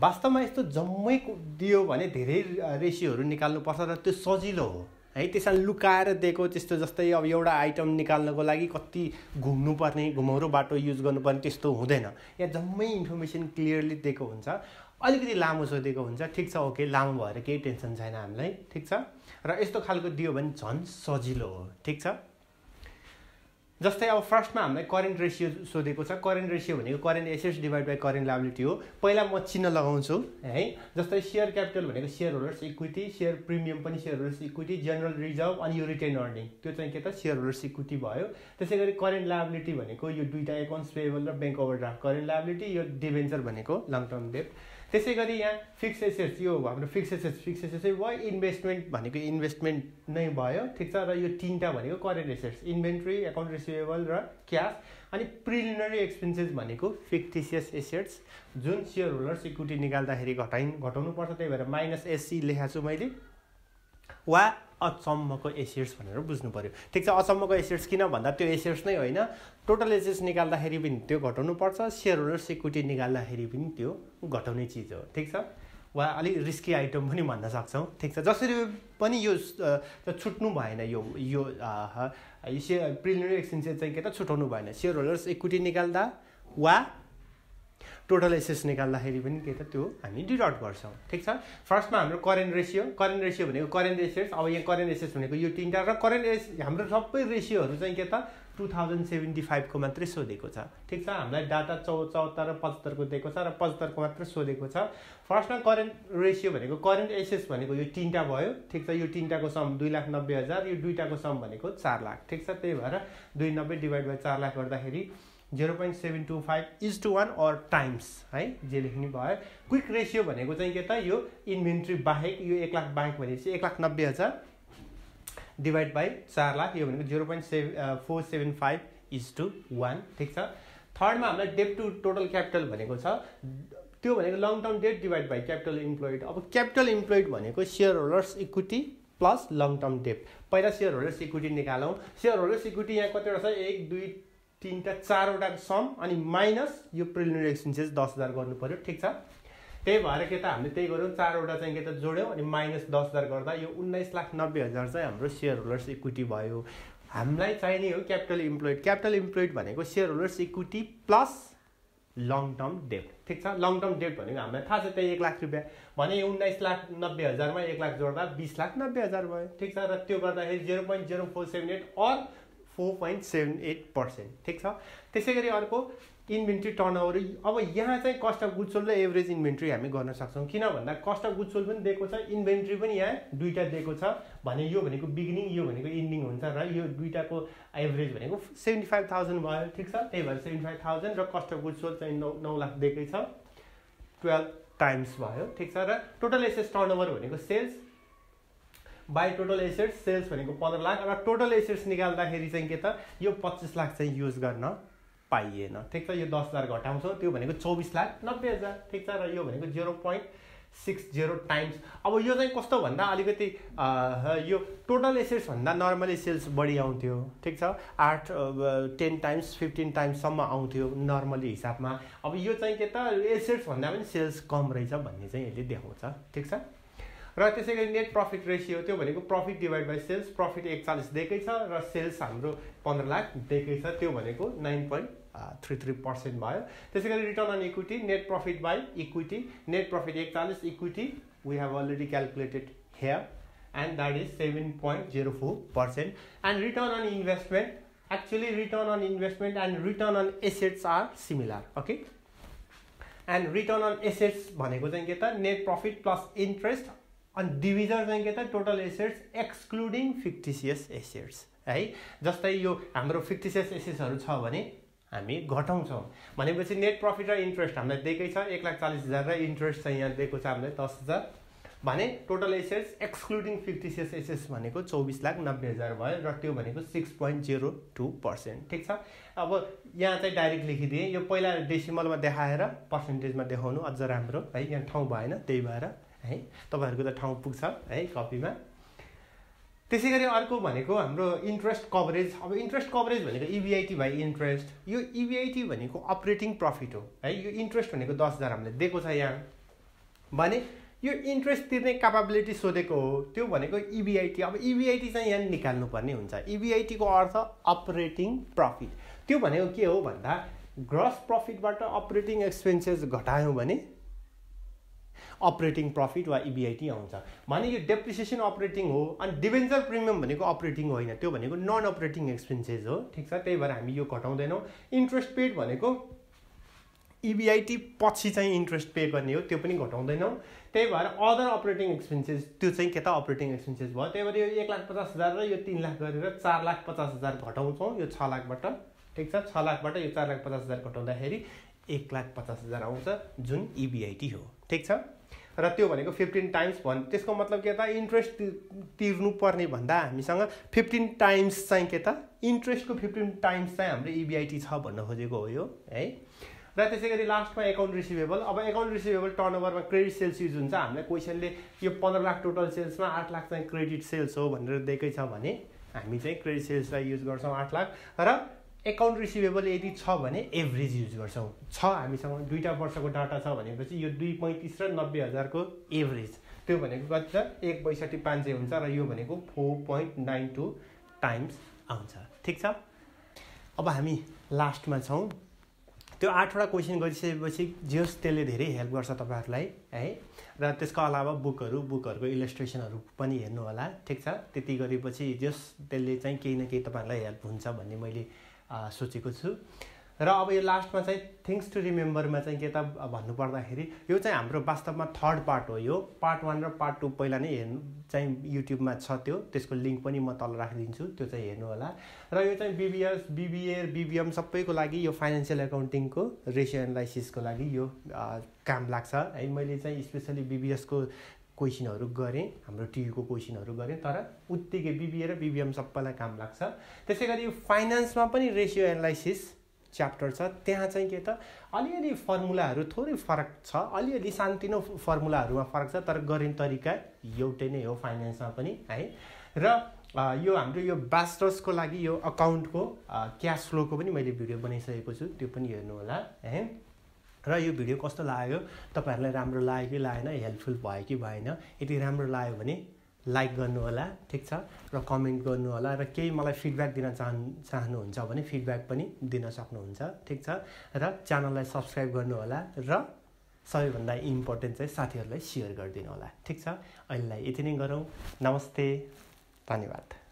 वास्तवमा यस्तो जम्मै दियो भने धेरै रेसियोहरू निकाल्नुपर्छ र त्यो सजिलो हो है, त्यसलाई लुकाएर दिएको त्यस्तो। जस्तै अब एउटा आइटम निकाल्नको लागि कति घुम्नुपर्ने, घुमाउरो बाटो युज गर्नुपर्ने त्यस्तो हुँदैन। यहाँ जम्मै इन्फर्मेसन क्लियरली दिएको हुन्छ, अलिकति लामो सोधेको हुन्छ। ठिक छ, ओके, लामो भएर केही टेन्सन छैन हामीलाई। ठिक छ, र यस्तो खालको दियो भने झन् सजिलो हो। ठिक छ, जस्तै अब फर्स्टमा हामीलाई करेन्ट रेसियो सोधेको छ। करेन्ट रेसियो भनेको current assets divide by current liability हो। पहिला म चिन्ह लगाउँछु है। जस्तै सेयर क्यापिटल भनेको share holders equity, share premium पनि share holders equity, general reserve अनि यो रिटेन अर्निङ, त्यो चाहिँ के त सेयर होल्डर्स इक्विटी भयो। त्यसै गरी करेन्ट लायबिलिटी भनेको यो दुईवटा एकाउन्ट्स पेएबल र ब्याङ्क ओभरड्राफ्ट। करेन्ट लायबिलिटी यो डिभेन्चर भनेको लङ टर्म डेट। त्यसै गरी यहाँ फिक्स एसेट्स, यो हाम्रो फिक्स एसेट्स, फिक्स एसेट्स भयो। इन्भेस्टमेन्ट भनेको इन्भेस्टमेन्ट नै भयो। ठिक छ, र यो तिनवटा भनेको current assets, inventory, account receivable र क्यास। अनि प्रिलिमिनरी एक्सपेन्सेस भनेको फिक्टिसियस एसेट्स जुन सेयर होल्डर्स इक्विटी निकाल्दाखेरि घटाउनुपर्छ, त्यही भएर माइनस एससी लेखाएको छु मैले, वा अचम्मको एसेट्स भनेर बुझ्नु पऱ्यो। ठिक छ, अचम्मको एसेट्स किन भन्दा त्यो एसेट्स नै होइन, टोटल एसेट्स निकाल्दाखेरि पनि त्यो घटाउनुपर्छ, सेयर होल्डर्स इक्विटी निकाल्दाखेरि पनि त्यो घटाउने चिज हो। ठिक छ, वा अलि रिस्की आइटम पनि भन्न सक्छौँ। ठिक छ, जसरी पनि यो छुट्नु भएन, यो सेयर प्रिलिमिनरी एक्सपेन्सेस चाहिँ के त छुटाउनु भएन। सेयर होल्डर्स इक्विटी निकाल्दा वा टोटल एसेट्स निकाल्दाखेरि पनि के त त्यो हामी डिडक्ट गर्छौँ। ठिक छ, फर्स्टमा हाम्रो करेन्ट रेसियो। करेन्ट रेसियो भनेको करेन्ट एसेट्स, अब यहाँ करेन्ट एसेट्स भनेको यो तिनवटा र करेन्ट हाम्रो सबै रेसियोहरू चाहिँ के त 2075 को मात्रै सोधेको छ। ठिक छ, हामीलाई डाटा 74 र 75 को दिएको छ र 75 को मात्रै सोधेको छ। फर्स्टमा करेन्ट रेसियो भनेको करेन्ट एसेट्स भनेको यो तिनवटा भयो। ठिक छ, यो तिनवटाको सम 2,90,000, यो दुईवटाको सम भनेको 4,00,000। ठिक छ, त्यही भएर 290 डिभाइड बाई 4,00,000 गर्दाखेरि 0.725:1 और टाइम्स है, जे लेख्ने भयो। क्विक रेसियो भनेको चाहिँ के त यो इन्भेन्ट्री बाहेक, यो 1,00,000 बाहेक भनेपछि 1,90,000 डिभाइड बाई 4,00,000, यो भनेको 0.475:1। ठिक छ, थर्डमा हामीलाई डेट टु टोटल क्यापिटल भनेको छ, त्यो भनेको long term debt divide by capital employed. अब क्यापिटल इम्प्लोइड भनेको share holders equity plus long term debt. पहिला सेयर होल्डर्स इक्विटी निकालौँ। सेयर होल्डर्स इक्विटी यहाँ कतिवटा छ, 1, 2, 3, 4वटा सम अनि माइनस यो प्रिलिमिनरी एक्सपेन्सेस 10,000 गर्नुपऱ्यो। ठिक छ, त्यही भएर के त हामीले त्यही गऱ्यौँ, 4वटा चाहिँ के त जोड्यौँ अनि माइनस 10,000 गर्दा यो 19,90,000 चाहिँ हाम्रो सेयर होल्डर्स इक्विटी भयो। हामीलाई चाहिने हो क्यापिटल इम्प्लोइड। क्यापिटल इम्प्लोइड भनेको share holders equity plus long term debt. ठिक छ, लङ टर्म डेट भनेको हामीलाई थाहा छ त्यही 1,00,000 रुपियाँ भने 19,90,000मा 1,00,000 जोड्दा 20,90,000 भयो। ठिक छ, र त्यो गर्दाखेरि 0.0478 अर 4.78%। ठिक छ, त्यसै गरी अर्को इन्भेन्ट्री टर्नओभर। अब यहाँ चाहिँ कस्ट अफ गुड्स सोल्ड र एभरेज इन्भेन्ट्री हामी गर्न सक्छौँ, किन भन्दा कस्ट अफ गुड्स सोल्ड पनि दिएको छ, इन्भेन्ट्री पनि यहाँ दुईवटा दिएको छ भने यो भनेको बिगिनिङ, यो भनेको इन्डिङ हुन्छ र यो दुईवटाको एभरेज भनेको 75,000 भयो। ठिक छ, त्यही भएर 75,000 र कस्ट अफ गुड्स सोल्ड चाहिँ 9,00,000 दिएकै छ, 12 टाइम्स भयो। ठिक छ, र टोटल एसेट्स टर्नओभर भनेको sales by total assets sales भनेको 15 लाख र टोटल एसेट्स निकाल्दाखेरि चाहिँ के त यो 25 लाख चाहिँ युज गर्न पाइएन, ठिक छ। यो 10,000 घटाउँछौं, त्यो भनेको 24,90,000, ठिक छ। र यो भनेको 0.60 टाइम्स। अब यो चाहिँ कस्तो भन्दा अलिकति यो टोटल एसेट्स भन्दा नर्मली सेल्स बढी आउँथ्यो, ठिक छ। 8-10 टाइम्स 15 टाइम्ससम्म आउँथ्यो नर्मली हिसाबमा। अब यो चाहिँ के त एसेट्स भन्दा पनि सेल्स कम रहेछ भन्ने चाहिँ यसले देखाउँछ, ठिक छ। र त्यसै गरी नेट प्रफिट रेसियो, त्यो भनेको profit divide by sales. Profit 41 दिएकै छ र सेल्स हाम्रो 15 लाख दिएकै छ, त्यो भनेको 9.33% भयो। त्यसै गरी return on equity, net profit by equity, net profit 41, equity we have already calculated here and that is 7.04%। And return on investment, actually return on investment and return on assets are similar, okay. And return on assets भनेको चाहिँ के त नेट प्रफिट प्लस इन्ट्रेस्ट अनि डिभिजन चाहिँ के त total assets excluding fictitious assets, है। जस्तै यो हाम्रो फिक्टिसियस एसेट्सहरू छ भने हामी घटाउँछौँ, भनेपछि नेट प्रफिट र इन्ट्रेस्ट हामीलाई दिएकै छ 1,40,000 र इन्ट्रेस्ट चाहिँ यहाँ दिएको छ हामीलाई 10,000, भने total assets excluding fictitious assets भनेको 24,90,000 भयो र त्यो भनेको 6.02%, ठिक छ। अब यहाँ चाहिँ डाइरेक्ट लेखिदिएँ, यो पहिला डेसिमलमा देखाएर पर्सेन्टेजमा देखाउनु अझ राम्रो, है। यहाँ ठाउँ भएन, त्यही भएर है तपाईँहरूको त ठाउँ पुग्छ, है, कपीमा। त्यसै गरी अर्को भनेको हाम्रो इन्ट्रेस्ट कभरेज। अब इन्ट्रेस्ट कभरेज भनेको इबिआइटी बाई इन्ट्रेस्ट, यो इबिआइटी भनेको अपरेटिङ प्रफिट हो, है। यो इन्ट्रेस्ट भनेको 10,000 हामीले दिएको छ यहाँ, भने यो इन्ट्रेस्ट तिर्ने क्यापाबिलिटी सोधेको हो, त्यो भनेको इबिआइटी। अब इबिआइटी चाहिँ यहाँ निकाल्नुपर्ने हुन्छ। इबिआइटीको अर्थ अपरेटिङ प्रफिट, त्यो भनेको के हो भन्दा ग्रस प्रफिटबाट अपरेटिङ एक्सपेन्सेस घटायौँ भने अपरेटिङ प्रफिट वा इबिआइटी आउँछ। भने यो डेप्रिसिएसन अपरेटिङ हो, अनि डिबेन्चर प्रिमियम भनेको अपरेटिङ होइन, त्यो भनेको नन अपरेटिङ एक्सपेन्सेस हो, ठिक छ। त्यही भएर हामी यो घटाउँदैनौँ। इन्ट्रेस्ट पेड भनेको इबिआइटी पछि चाहिँ इन्ट्रेस्ट पे गर्ने हो, त्यो पनि घटाउँदैनौँ। त्यही भएर अदर अपरेटिङ एक्सपेन्सेस, त्यो चाहिँ के त अपरेटिङ एक्सपेन्सेस भयो। त्यही भएर यो 1,50,000 र यो 3 लाख गरेर 4,50,000 घटाउँछौँ यो 6 लाखबाट, ठिक छ। 6 लाखबाट यो 4,50,000 घटाउँदाखेरि 1,50,000 आउँछ, जुन इबिआइटी हो, ठिक छ। र त्यो भनेको 15 टाइम्स भन्, त्यसको मतलब के त इन्ट्रेस्ट तिर्नुपर्ने भन्दा हामीसँग 15 टाइम्स चाहिँ के त इन्ट्रेस्टको 15 टाइम्स चाहिँ हाम्रो इबिआइटी छ भन्न खोजेको हो यो, है। र त्यसै गरी लास्टमा एकाउन्ट रिसिभेबल। अब एकाउन्ट रिसिभेबल टर्नओभरमा क्रेडिट सेल्स युज हुन्छ। हामीलाई क्वेसनले यो 15 लाख टोटल सेल्समा 8 लाख चाहिँ क्रेडिट सेल्स हो भनेर दिएकै छ भने हामी चाहिँ क्रेडिट सेल्सलाई युज गर्छौँ 8 लाख, र एकाउन्ट रिसिभेबल यदि छ भने एभरेज युज गर्छौँ। छ हामीसँग दुईवटा वर्षको डाटा छ भनेपछि यो 2,35,000 र 90,000को एभरेज, त्यो भनेको कति छ 1,62,500 हुन्छ, र यो भनेको 4.92 टाइम्स आउँछ, ठिक छ। अब हामी लास्टमा छौँ। त्यो 8वटा क्वेसन गरिसकेपछि जे होस् त्यसले धेरै हेल्प गर्छ तपाईँहरूलाई, है। र त्यसको अलावा बुकहरूको इलस्ट्रेसनहरू पनि हेर्नु होला, ठिक छ। त्यति गरेपछि जे होस् त्यसले चाहिँ केही न केही तपाईँहरूलाई हेल्प हुन्छ भन्ने मैले सोचेको छु। र अब यो लास्टमा चाहिँ थिङ्स टु रिमेम्बरमा चाहिँ के त भन्नुपर्दाखेरि यो चाहिँ हाम्रो वास्तवमा थर्ड पार्ट हो। यो पार्ट 1 र पार्ट 2 पहिला नै हेर्नु चाहिँ युट्युबमा छ, त्यसको लिङ्क पनि म तल राखिदिन्छु, त्यो चाहिँ हेर्नु होला। र यो चाहिँ बिबिएस, बिबिए, बिबिएम सबैको लागि यो फाइनेन्सियल एकाउन्टिङको रेसियो एनालाइसिसको लागि यो काम लाग्छ, है। मैले चाहिँ स्पेसली बिबिएसको क्वेसनहरू गरेँ, हाम्रो टियुको क्वेसनहरू गरेँ, तर उत्तिकै बिबिए र बिबिएम सबैलाई काम लाग्छ। त्यसै गरी फाइनेन्समा पनि रेसियो एनालाइसिस च्याप्टर छ, त्यहाँ चाहिँ के त अलिअलि फर्मुलाहरू थोरै फरक छ, अलिअलि सानोतिनो फर्मुलाहरूमा फरक छ, तर गर्ने तरिका एउटै नै हो फाइनेन्समा पनि, है। र यो हाम्रो यो ब्याचलर्सको लागि यो अकाउन्टको क्यास फ्लोको पनि मैले भिडियो बनाइसकेको छु, त्यो पनि हेर्नु होला, है। र यो भिडियो कस्तो लाग्यो, तपाईहरुलाई राम्रो लाग्यो कि लागेन, हेल्पफुल भयो कि भएन, यदि राम्रो लाग्यो भने लाइक गर्नु होला, ठीक छ। र कमेन्ट गर्नु होला, र केही मलाई फिडब्याक दिन चाहनुहुन्छ भने फिडब्याक पनि दिन सक्नुहुन्छ, ठीक छ। र च्यानललाई सब्स्क्राइब गर्नु होला, र सबैभन्दा इम्पोर्टेन्ट चाहिँ साथीहरुलाई सेयर गरिदिनु होला, ठीक छ। अहिलेलाई यति नै गरौँ। नमस्ते, धन्यवाद।